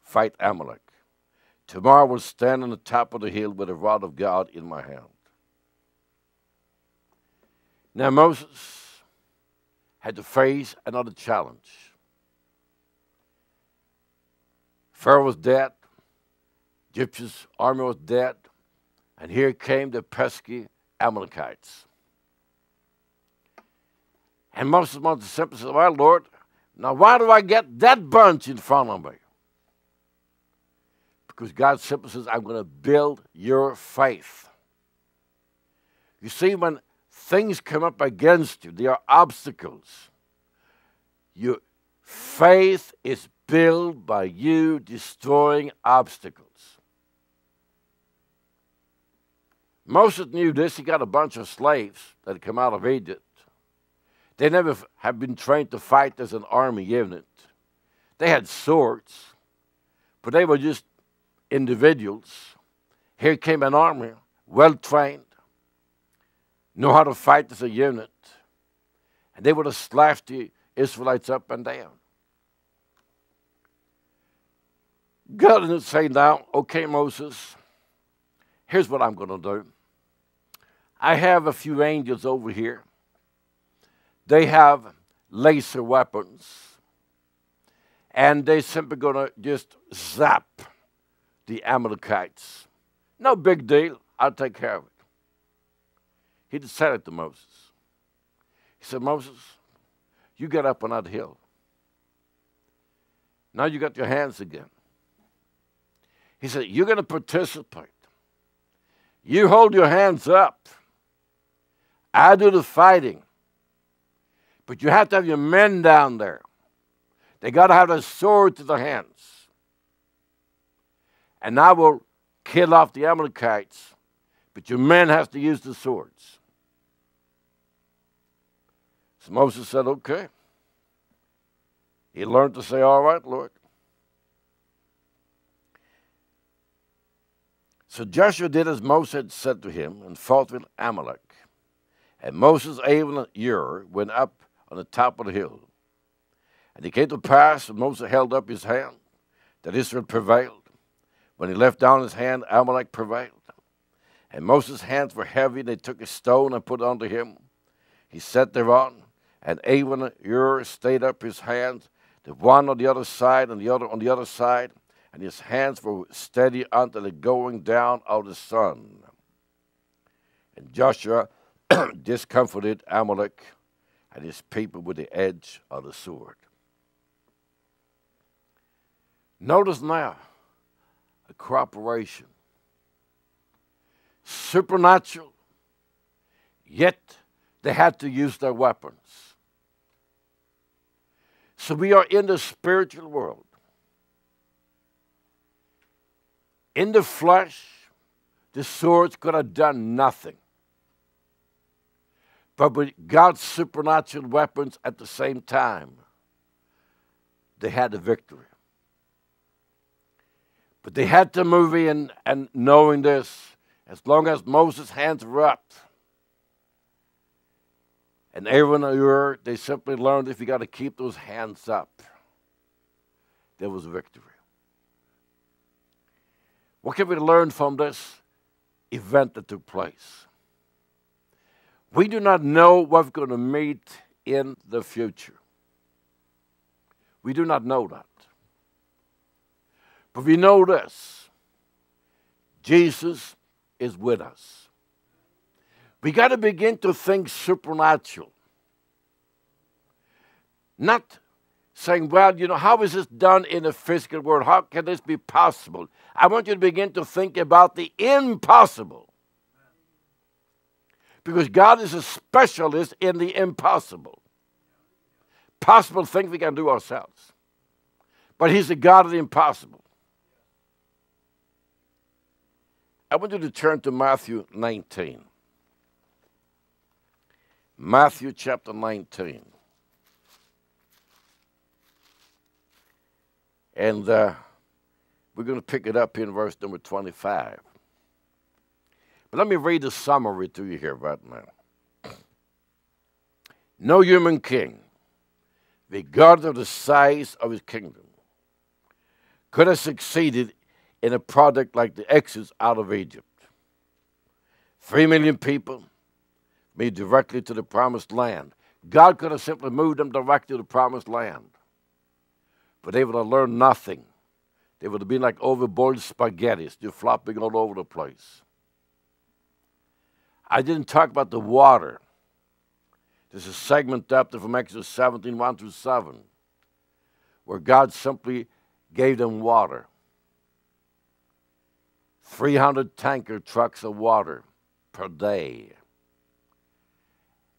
Fight Amalek. Tomorrow I will stand on the top of the hill with the rod of God in my hand. Now Moses had to face another challenge. Pharaoh was dead. Egyptian's army was dead. And here came the pesky Amalekites. And Moses wanted to simply say, well, Lord, now why do I get that bunch in front of me? Because God simply says, I'm going to build your faith. You see, when things come up against you, they are obstacles. Your faith is built by you destroying obstacles. Moses knew this. He got a bunch of slaves that had come out of Egypt. They never have been trained to fight as an army unit. They had swords, but they were just individuals. Here came an army, well-trained, know how to fight as a unit, and they would have slashed the Israelites up and down. God didn't say now, okay, Moses, here's what I'm going to do. I have a few angels over here. They have laser weapons, and they're simply going to just zap the Amalekites. No big deal. I'll take care of it. He decided to Moses. He said, Moses, you get up on that hill. Now you got your hands again. He said, you're going to participate. You hold your hands up. I do the fighting. But you have to have your men down there. They got to have their sword to their hands. And I will kill off the Amalekites, but your men have to use the swords. So Moses said, okay. He learned to say, all right, Lord. So Joshua did as Moses had said to him and fought with Amalek. And Moses, Aaron, and Hur went up on the top of the hill. And it came to pass when Moses held up his hand that Israel prevailed. When he left down his hand, Amalek prevailed. And Moses' hands were heavy, and they took a stone and put it unto him. He sat thereon, and Aaron and Hur stayed up his hands, the one on the other side and the other on the other side, and his hands were steady unto the going down of the sun. And Joshua discomfited Amalek and his people with the edge of the sword. Notice now a cooperation. Supernatural, yet they had to use their weapons. So we are in the spiritual world. In the flesh, the swords could have done nothing. But with God's supernatural weapons at the same time, they had a victory. But they had to move in, and knowing this, as long as Moses' hands were up, and Aaron and Hur, they simply learned if you got to keep those hands up, there was a victory. What can we learn from this event that took place? We do not know what we're going to meet in the future. We do not know that. But we know this. Jesus is with us. We got to begin to think supernatural. Not saying, well, you know, how is this done in the physical world? How can this be possible? I want you to begin to think about the impossible. Because God is a specialist in the impossible. Possible things we can do ourselves. But he's the God of the impossible. I want you to turn to Matthew nineteen. Matthew chapter nineteen. And uh, we're going to pick it up in verse number twenty-five. But let me read the summary to you here right now. No human king, regardless of the size of his kingdom, could have succeeded in a project like the Exodus out of Egypt. Three million people moved directly to the promised land. God could have simply moved them directly to the promised land. But they would have learned nothing. They would have been like overboiled spaghetti, still flopping all over the place. I didn't talk about the water. This is a segment up there from Exodus seventeen, one through seven, where God simply gave them water. three hundred tanker trucks of water per day.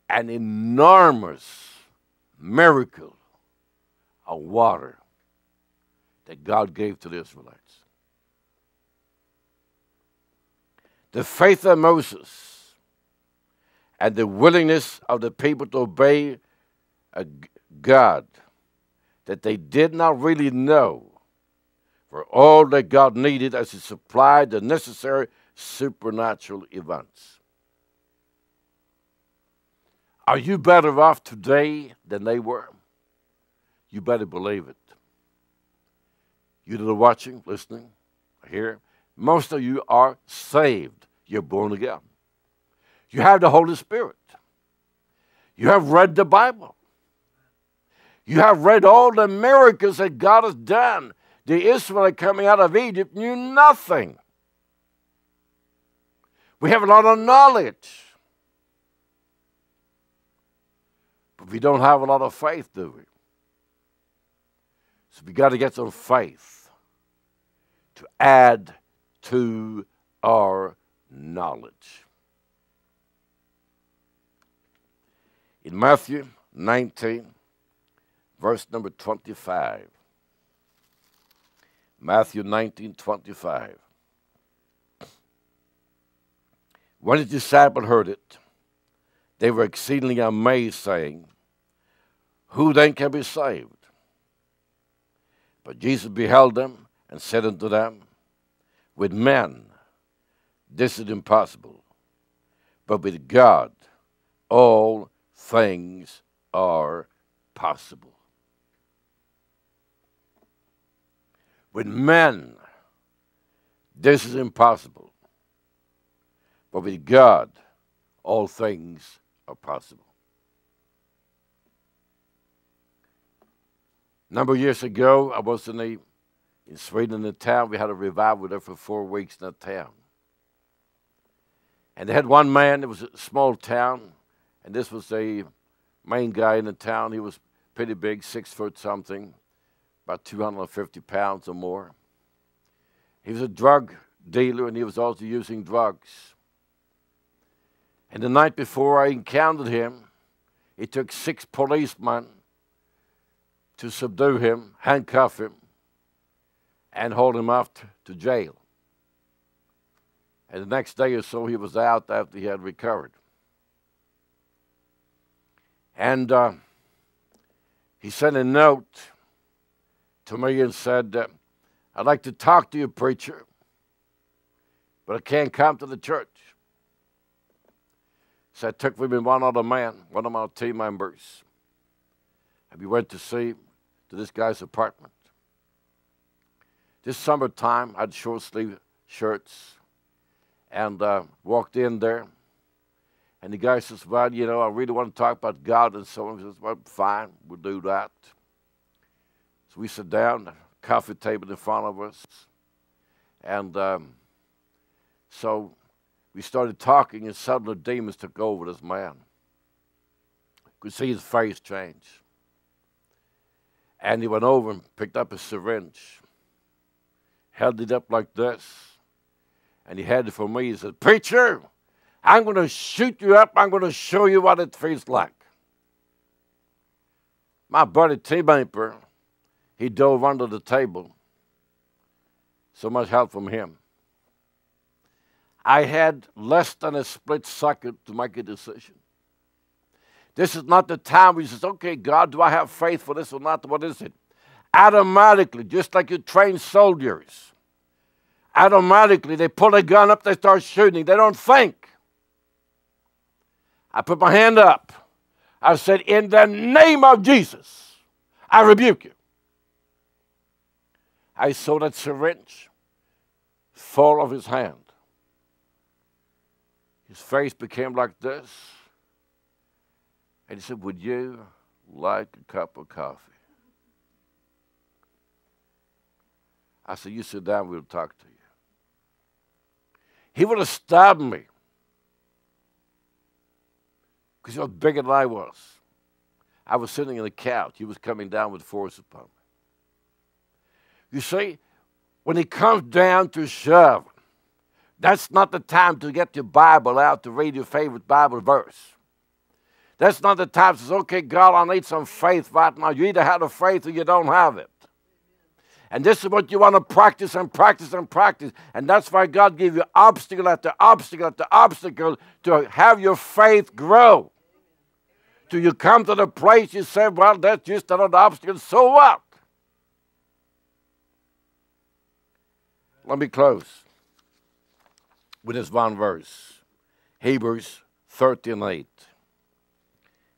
An enormous miracle of water that God gave to the Israelites. The faith of Moses and the willingness of the people to obey a God that they did not really know were all that God needed as he supplied the necessary supernatural events. Are you better off today than they were? You better believe it. You that are watching, listening, here, most of you are saved. You're born again. You have the Holy Spirit. You have read the Bible. You have read all the miracles that God has done. The Israelites coming out of Egypt knew nothing. We have a lot of knowledge. But we don't have a lot of faith, do we? So we got to get some faith to add to our knowledge. In Matthew nineteen, verse number twenty-five. Matthew nineteen, twenty-five. When his disciples heard it, they were exceedingly amazed, saying, who then can be saved? But Jesus beheld them and said unto them, with men this is impossible, but with God all things are possible. With men this is impossible, but with God all things are possible. A number of years ago, I was in, a, in Sweden in a town. We had a revival there for four weeks in a town. And they had one man. It was a small town, and this was the main guy in the town. He was pretty big, six foot something, about two hundred fifty pounds or more. He was a drug dealer, and he was also using drugs. And the night before I encountered him, it took six policemen to subdue him, handcuff him, and hold him off to jail. And the next day or so, he was out after he had recovered. And uh, he sent a note to me and said, uh, I'd like to talk to you, preacher, but I can't come to the church. So I took with me one other man, one of my team members, and we went to see to this guy's apartment. This summertime, I had short sleeve shirts and uh, walked in there. And the guy says, well, you know, I really want to talk about God and so on. He says, well, fine, we'll do that. So we sit down, the coffee table in front of us, and um, so we started talking, and suddenly demons took over this man. Could see his face change. And he went over and picked up a syringe, held it up like this, and he had it for me. He said, "Preacher, I'm going to shoot you up. I'm going to show you what it feels like." My buddy T-Bumper, he dove under the table. So much help from him. I had less than a split second to make a decision. This is not the time where you say, "Okay, God, do I have faith for this or not? What is it?" Automatically, just like you train soldiers, automatically they pull a gun up, they start shooting. They don't think. I put my hand up. I said, "In the name of Jesus, I rebuke you." I saw that syringe fall off his hand. His face became like this. And he said, "Would you like a cup of coffee?" I said, "You sit down, we'll talk to you." He would have stabbed me because he was bigger than I was. I was sitting on the couch. He was coming down with force upon me. You see, when he comes down to shove, that's not the time to get your Bible out to read your favorite Bible verse. That's not the time to say, "Okay, God, I need some faith right now." You either have the faith or you don't have it. And this is what you want to practice and practice and practice. And that's why God gave you obstacle after obstacle after obstacle to have your faith grow. Till you come to the place you say, "Well, that's just another obstacle, so what?" Let me close with this one verse. Hebrews thirteen eight.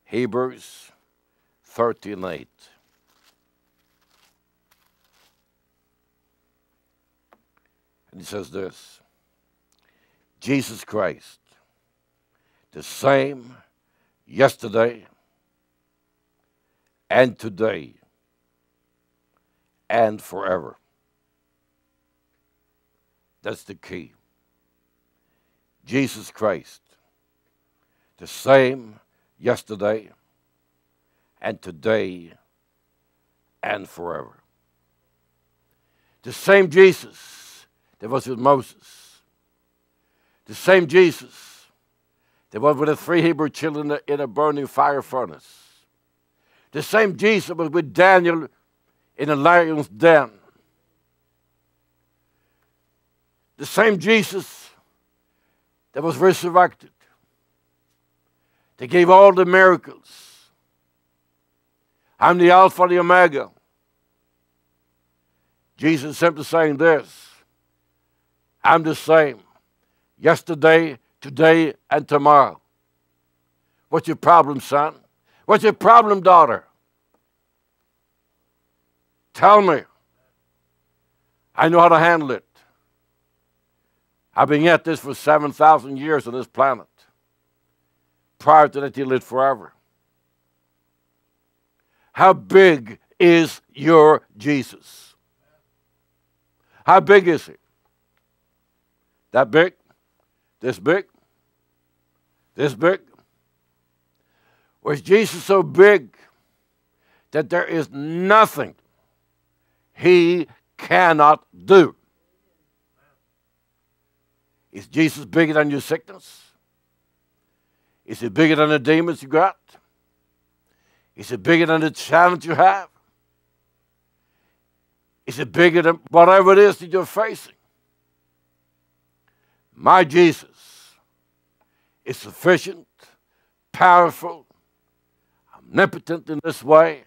Hebrews thirteen eight. And it says this: "Jesus Christ, the same yesterday and today and forever." That's the key. Jesus Christ, the same yesterday and today and forever. The same Jesus that was with Moses. The same Jesus that was with the three Hebrew children in a burning fire furnace. The same Jesus that was with Daniel in a lion's den. The same Jesus that was resurrected. They gave all the miracles. "I'm the Alpha and the Omega." Jesus simply saying this: "I'm the same yesterday, today, and tomorrow." What's your problem, son? What's your problem, daughter? Tell me. I know how to handle it. I've been at this for seven thousand years on this planet. Prior to that, he lived forever. How big is your Jesus? How big is he? That big? This big? This big? Was Jesus so big that there is nothing he cannot do? Is Jesus bigger than your sickness? Is he bigger than the demons you got? Is he bigger than the challenge you have? Is he bigger than whatever it is that you're facing? My Jesus is sufficient, powerful, omnipotent in this way,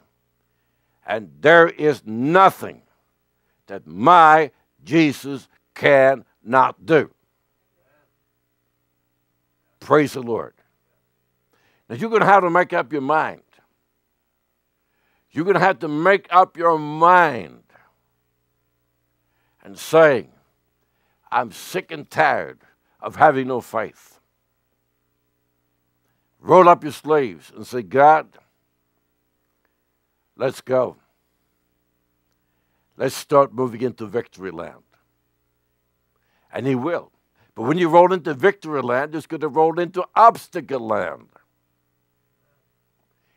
and there is nothing that my Jesus cannot do. Praise the Lord. Now, you're going to have to make up your mind. You're going to have to make up your mind and saying, "I'm sick and tired of having no faith." Roll up your sleeves and say, "God, let's go. Let's start moving into victory land. And he will. But when you roll into victory land, it's going to roll into obstacle land.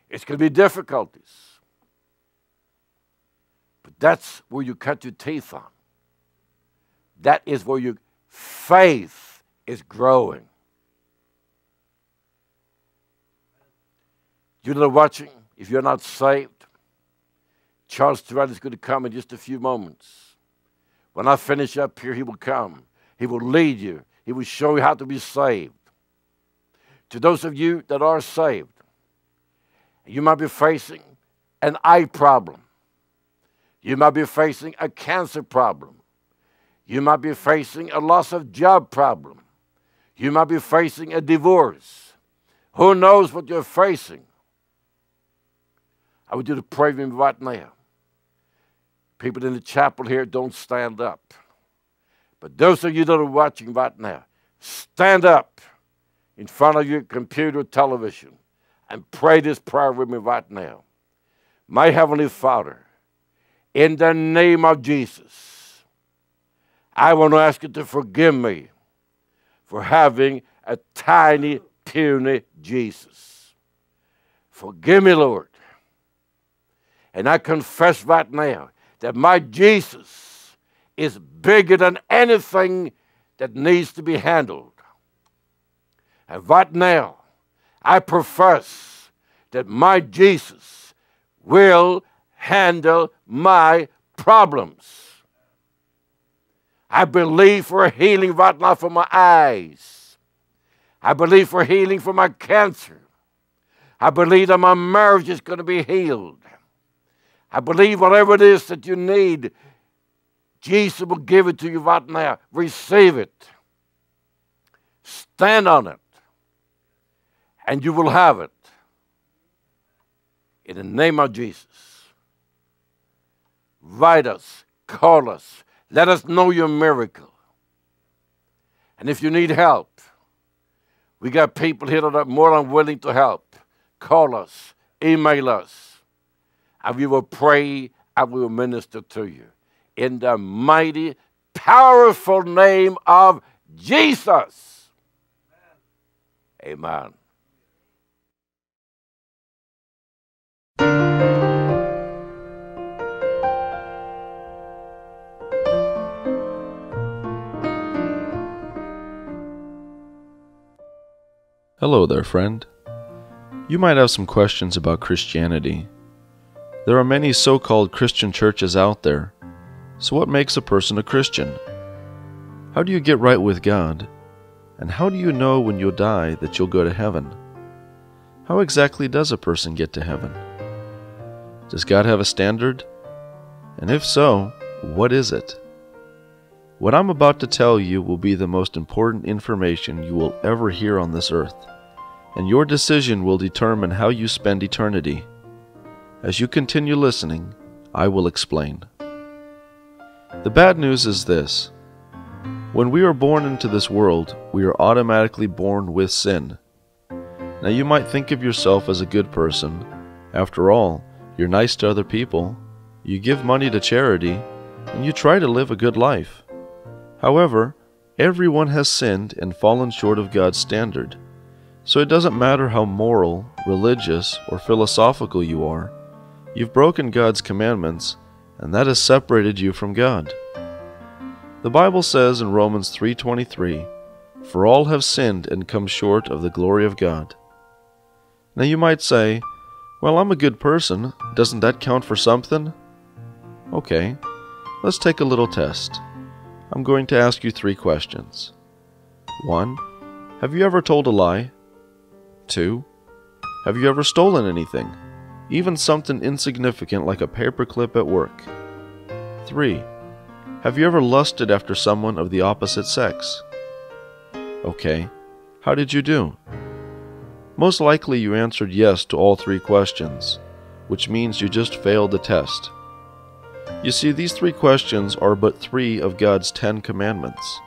It's going to be difficulties. But that's where you cut your teeth on. That is where your faith is growing. You're not watching. If you're not saved, Charles Terrell is going to come in just a few moments. When I finish up here, he will come. He will lead you. He will show you how to be saved. To those of you that are saved, you might be facing an eye problem. You might be facing a cancer problem. You might be facing a loss of job problem. You might be facing a divorce. Who knows what you're facing? I would do to pray with me right now. People in the chapel here, don't stand up. But those of you that are watching right now, stand up in front of your computer or television and pray this prayer with me right now. My Heavenly Father, in the name of Jesus, I want to ask you to forgive me for having a tiny, puny Jesus. Forgive me, Lord. And I confess right now that my Jesus is bigger than anything that needs to be handled. And right now, I profess that my Jesus will handle my problems. I believe for healing right now for my eyes. I believe for healing for my cancer. I believe that my marriage is going to be healed. I believe whatever it is that you need, Jesus will give it to you right now. Receive it. Stand on it. And you will have it. In the name of Jesus. Write us. Call us. Let us know your miracle. And if you need help, we got people here that are more than willing to help. Call us. Email us. And we will pray and we will minister to you. In the mighty, powerful name of Jesus. Amen. Hello there, friend. You might have some questions about Christianity. There are many so-called Christian churches out there, so what makes a person a Christian? How do you get right with God? And how do you know when you'll die that you'll go to heaven? How exactly does a person get to heaven? Does God have a standard? And if so, what is it? What I'm about to tell you will be the most important information you will ever hear on this earth, and your decision will determine how you spend eternity. As you continue listening, I will explain. The bad news is this. When we are born into this world, we are automatically born with sin. Now you might think of yourself as a good person. After all, you're nice to other people, you give money to charity, and you try to live a good life. However, everyone has sinned and fallen short of God's standard. So it doesn't matter how moral, religious, or philosophical you are. You've broken God's commandments, and that has separated you from God. The Bible says in Romans three twenty-three, "For all have sinned and come short of the glory of God." Now you might say, "Well, I'm a good person. Doesn't that count for something?" Okay, let's take a little test. I'm going to ask you three questions. One, have you ever told a lie? Two, have you ever stolen anything, even something insignificant like a paperclip at work? Three, have you ever lusted after someone of the opposite sex? Okay, how did you do? Most likely you answered yes to all three questions, which means you just failed the test. You see, these three questions are but three of God's ten commandments.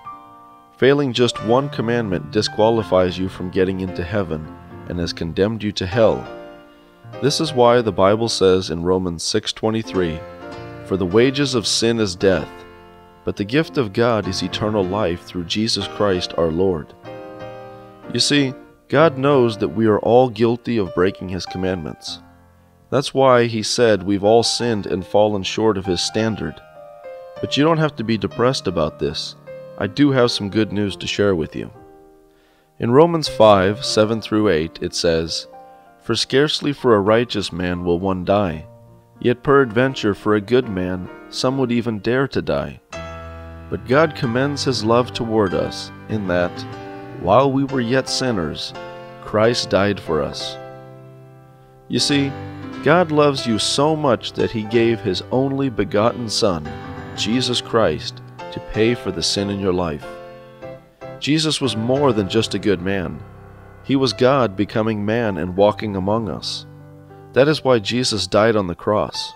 Failing just one commandment disqualifies you from getting into heaven and has condemned you to hell. This is why the Bible says in Romans six twenty-three, For the wages of sin is death, but the gift of God is eternal life through Jesus Christ our Lord. You see, God knows that we are all guilty of breaking His commandments. That's why He said we've all sinned and fallen short of His standard. But you don't have to be depressed about this. I do have some good news to share with you. In Romans five, seven through eight it says, "For scarcely for a righteous man will one die, yet peradventure for a good man some would even dare to die. But God commends His love toward us, in that, while we were yet sinners, Christ died for us." You see, God loves you so much that He gave His only begotten Son, Jesus Christ, to pay for the sin in your life. Jesus was more than just a good man. He was God becoming man and walking among us. That is why Jesus died on the cross.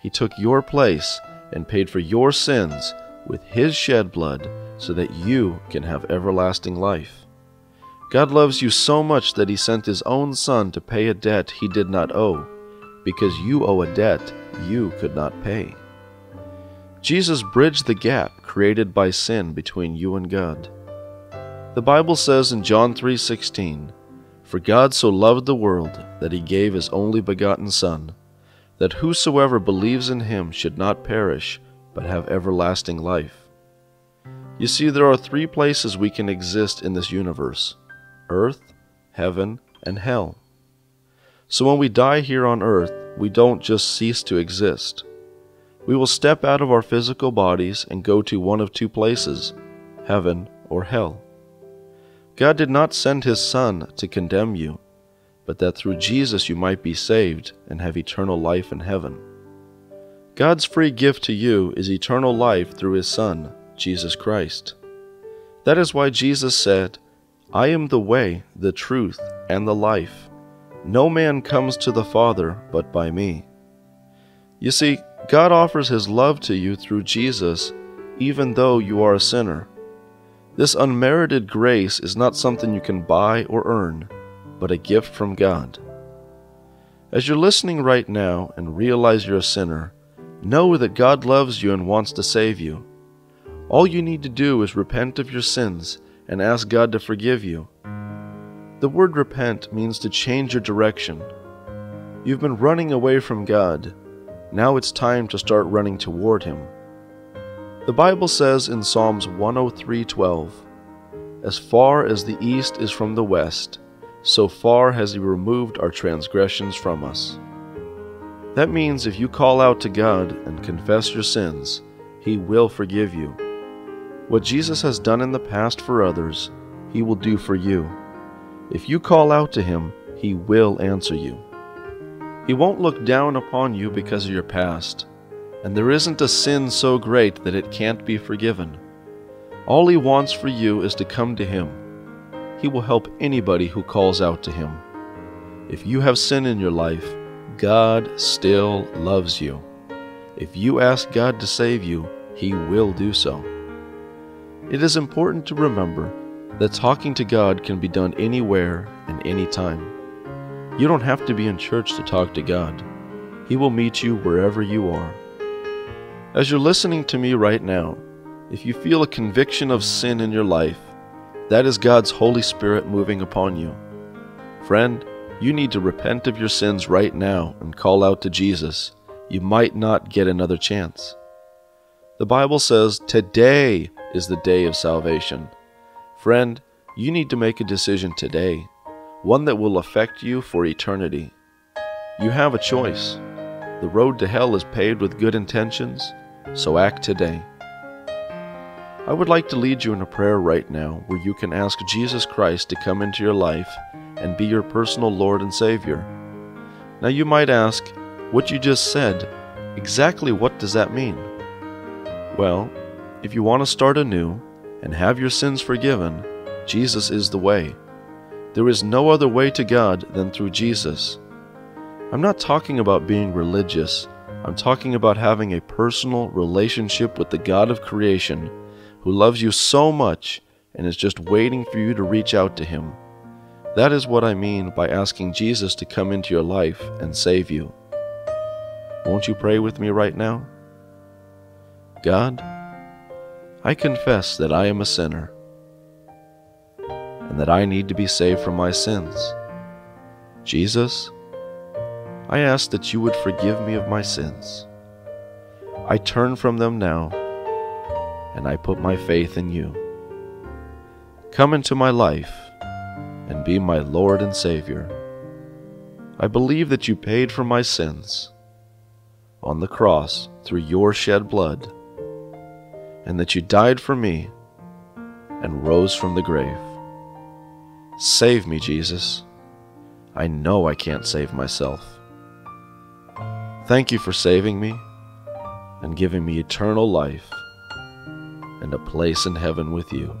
He took your place and paid for your sins with His shed blood so that you can have everlasting life. God loves you so much that He sent His own Son to pay a debt He did not owe, because you owe a debt you could not pay. Jesus bridged the gap created by sin between you and God. The Bible says in John three sixteen, "For God so loved the world that He gave His only begotten Son, that whosoever believes in Him should not perish, but have everlasting life." You see, there are three places we can exist in this universe: earth, heaven, and hell. So when we die here on earth, we don't just cease to exist. We will step out of our physical bodies and go to one of two places, heaven or hell. God did not send His Son to condemn you, but that through Jesus you might be saved and have eternal life in heaven. God's free gift to you is eternal life through His Son, Jesus Christ. That is why Jesus said, "I am the way, the truth, and the life. No man comes to the Father but by me." You see, God offers His love to you through Jesus, even though you are a sinner. This unmerited grace is not something you can buy or earn, but a gift from God. As you're listening right now and realize you're a sinner, know that God loves you and wants to save you. All you need to do is repent of your sins and ask God to forgive you. The word repent means to change your direction. You've been running away from God. Now it's time to start running toward Him. The Bible says in Psalms one oh three, twelve, "As far as the east is from the west, so far has He removed our transgressions from us." That means if you call out to God and confess your sins, He will forgive you. What Jesus has done in the past for others, He will do for you. If you call out to Him, He will answer you. He won't look down upon you because of your past. And there isn't a sin so great that it can't be forgiven. All He wants for you is to come to Him. He will help anybody who calls out to Him. If you have sin in your life, God still loves you. If you ask God to save you, He will do so. It is important to remember that talking to God can be done anywhere and anytime. You don't have to be in church to talk to God. He will meet you wherever you are. As you're listening to me right now, if you feel a conviction of sin in your life, that is God's Holy Spirit moving upon you. Friend, you need to repent of your sins right now and call out to Jesus. You might not get another chance. The Bible says today is the day of salvation. Friend, you need to make a decision today, one that will affect you for eternity. You have a choice. The road to hell is paved with good intentions. So act today. I would like to lead you in a prayer right now where you can ask Jesus Christ to come into your life and be your personal Lord and Savior. Now you might ask, what you just said, exactly what does that mean? Well, if you want to start anew and have your sins forgiven, Jesus is the way. There is no other way to God than through Jesus. I'm not talking about being religious. I'm talking about having a personal relationship with the God of creation who loves you so much and is just waiting for you to reach out to Him. That is what I mean by asking Jesus to come into your life and save you. Won't you pray with me right now? God, I confess that I am a sinner and that I need to be saved from my sins. Jesus, I ask that you would forgive me of my sins. I turn from them now, and I put my faith in you. Come into my life and be my Lord and Savior. I believe that you paid for my sins on the cross through your shed blood, and that you died for me and rose from the grave. Save me, Jesus. I know I can't save myself. Thank you for saving me and giving me eternal life and a place in heaven with you.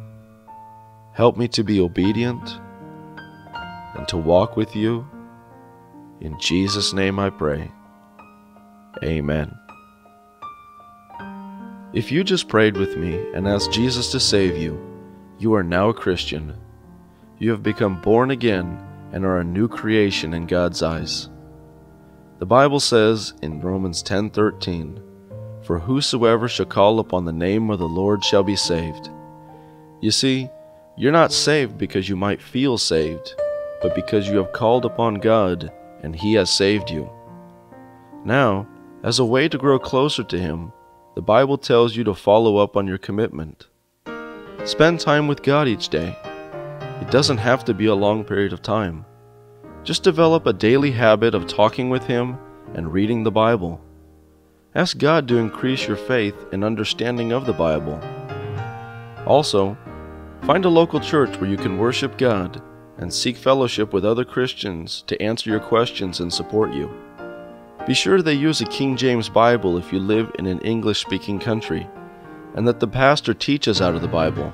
Help me to be obedient and to walk with you. In Jesus' name I pray. Amen. If you just prayed with me and asked Jesus to save you, you are now a Christian. You have become born again and are a new creation in God's eyes. The Bible says in Romans ten thirteen, "For whosoever shall call upon the name of the Lord shall be saved." You see, you're not saved because you might feel saved, but because you have called upon God and He has saved you. Now, as a way to grow closer to Him, the Bible tells you to follow up on your commitment. Spend time with God each day. It doesn't have to be a long period of time. Just develop a daily habit of talking with Him and reading the Bible. Ask God to increase your faith and understanding of the Bible. Also, find a local church where you can worship God and seek fellowship with other Christians to answer your questions and support you. Be sure they use a King James Bible if you live in an English-speaking country, and that the pastor teaches out of the Bible.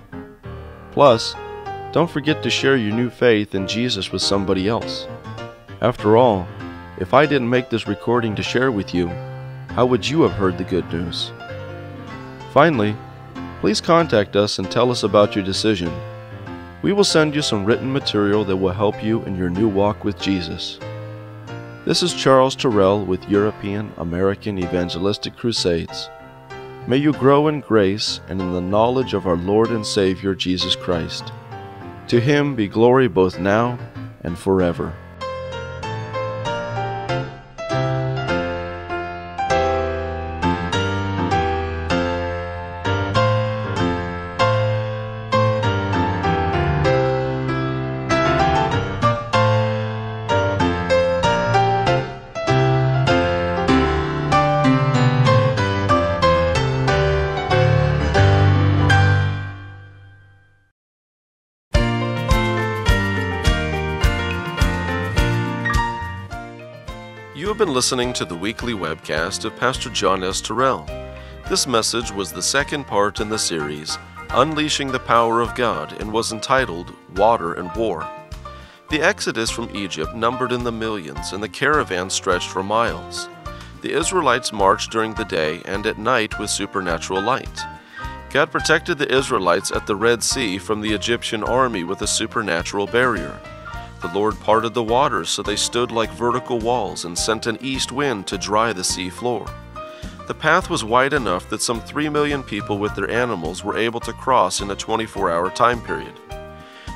Plus, don't forget to share your new faith in Jesus with somebody else. After all, if I didn't make this recording to share with you, how would you have heard the good news? Finally, please contact us and tell us about your decision. We will send you some written material that will help you in your new walk with Jesus. This is Charles Terrell with European American Evangelistic Crusades. May you grow in grace and in the knowledge of our Lord and Savior Jesus Christ. To Him be glory both now and forever. Listening to the weekly webcast of Pastor John S. Torell. This message was the second part in the series, Unleashing the Power of God, and was entitled, Water and War. The Exodus from Egypt numbered in the millions, and the caravan stretched for miles. The Israelites marched during the day and at night with supernatural light. God protected the Israelites at the Red Sea from the Egyptian army with a supernatural barrier. The Lord parted the waters so they stood like vertical walls and sent an east wind to dry the sea floor. The path was wide enough that some three million people with their animals were able to cross in a twenty-four hour time period.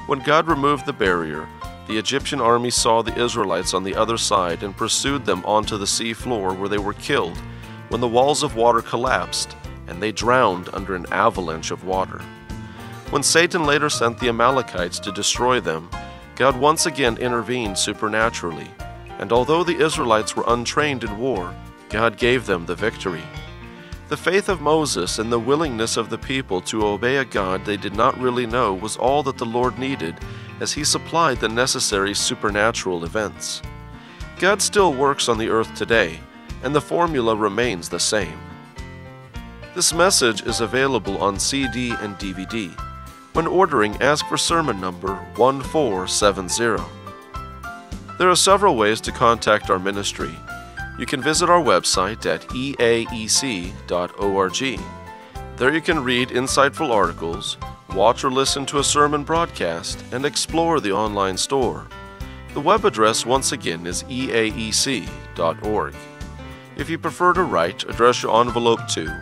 When God removed the barrier, the Egyptian army saw the Israelites on the other side and pursued them onto the sea floor where they were killed when the walls of water collapsed and they drowned under an avalanche of water. When Satan later sent the Amalekites to destroy them, God once again intervened supernaturally, and although the Israelites were untrained in war, God gave them the victory. The faith of Moses and the willingness of the people to obey a God they did not really know was all that the Lord needed, as He supplied the necessary supernatural events. God still works on the earth today, and the formula remains the same. This message is available on C D and D V D. When ordering, ask for sermon number one four seven zero. There are several ways to contact our ministry. You can visit our website at E A E C dot org. There you can read insightful articles, watch or listen to a sermon broadcast, and explore the online store. The web address once again is E A E C dot org. If you prefer to write, address your envelope to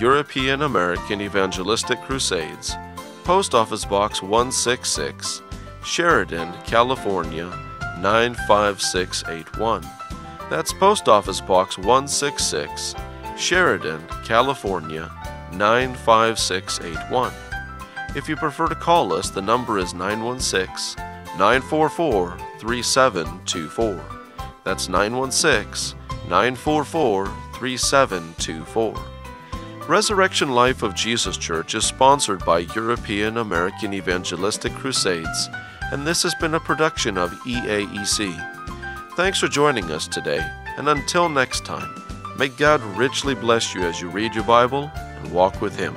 European American Evangelistic Crusades, Post Office Box one sixty-six, Sheridan, California, nine five six eight one. That's Post Office Box one sixty-six, Sheridan, California, nine five six eight one. If you prefer to call us, the number is nine one six, nine four four, three seven two four. That's nine one six, nine four four, three seven two four. Resurrection Life of Jesus Church is sponsored by European American Evangelistic Crusades, and this has been a production of E A E C. Thanks for joining us today, and until next time, may God richly bless you as you read your Bible and walk with Him.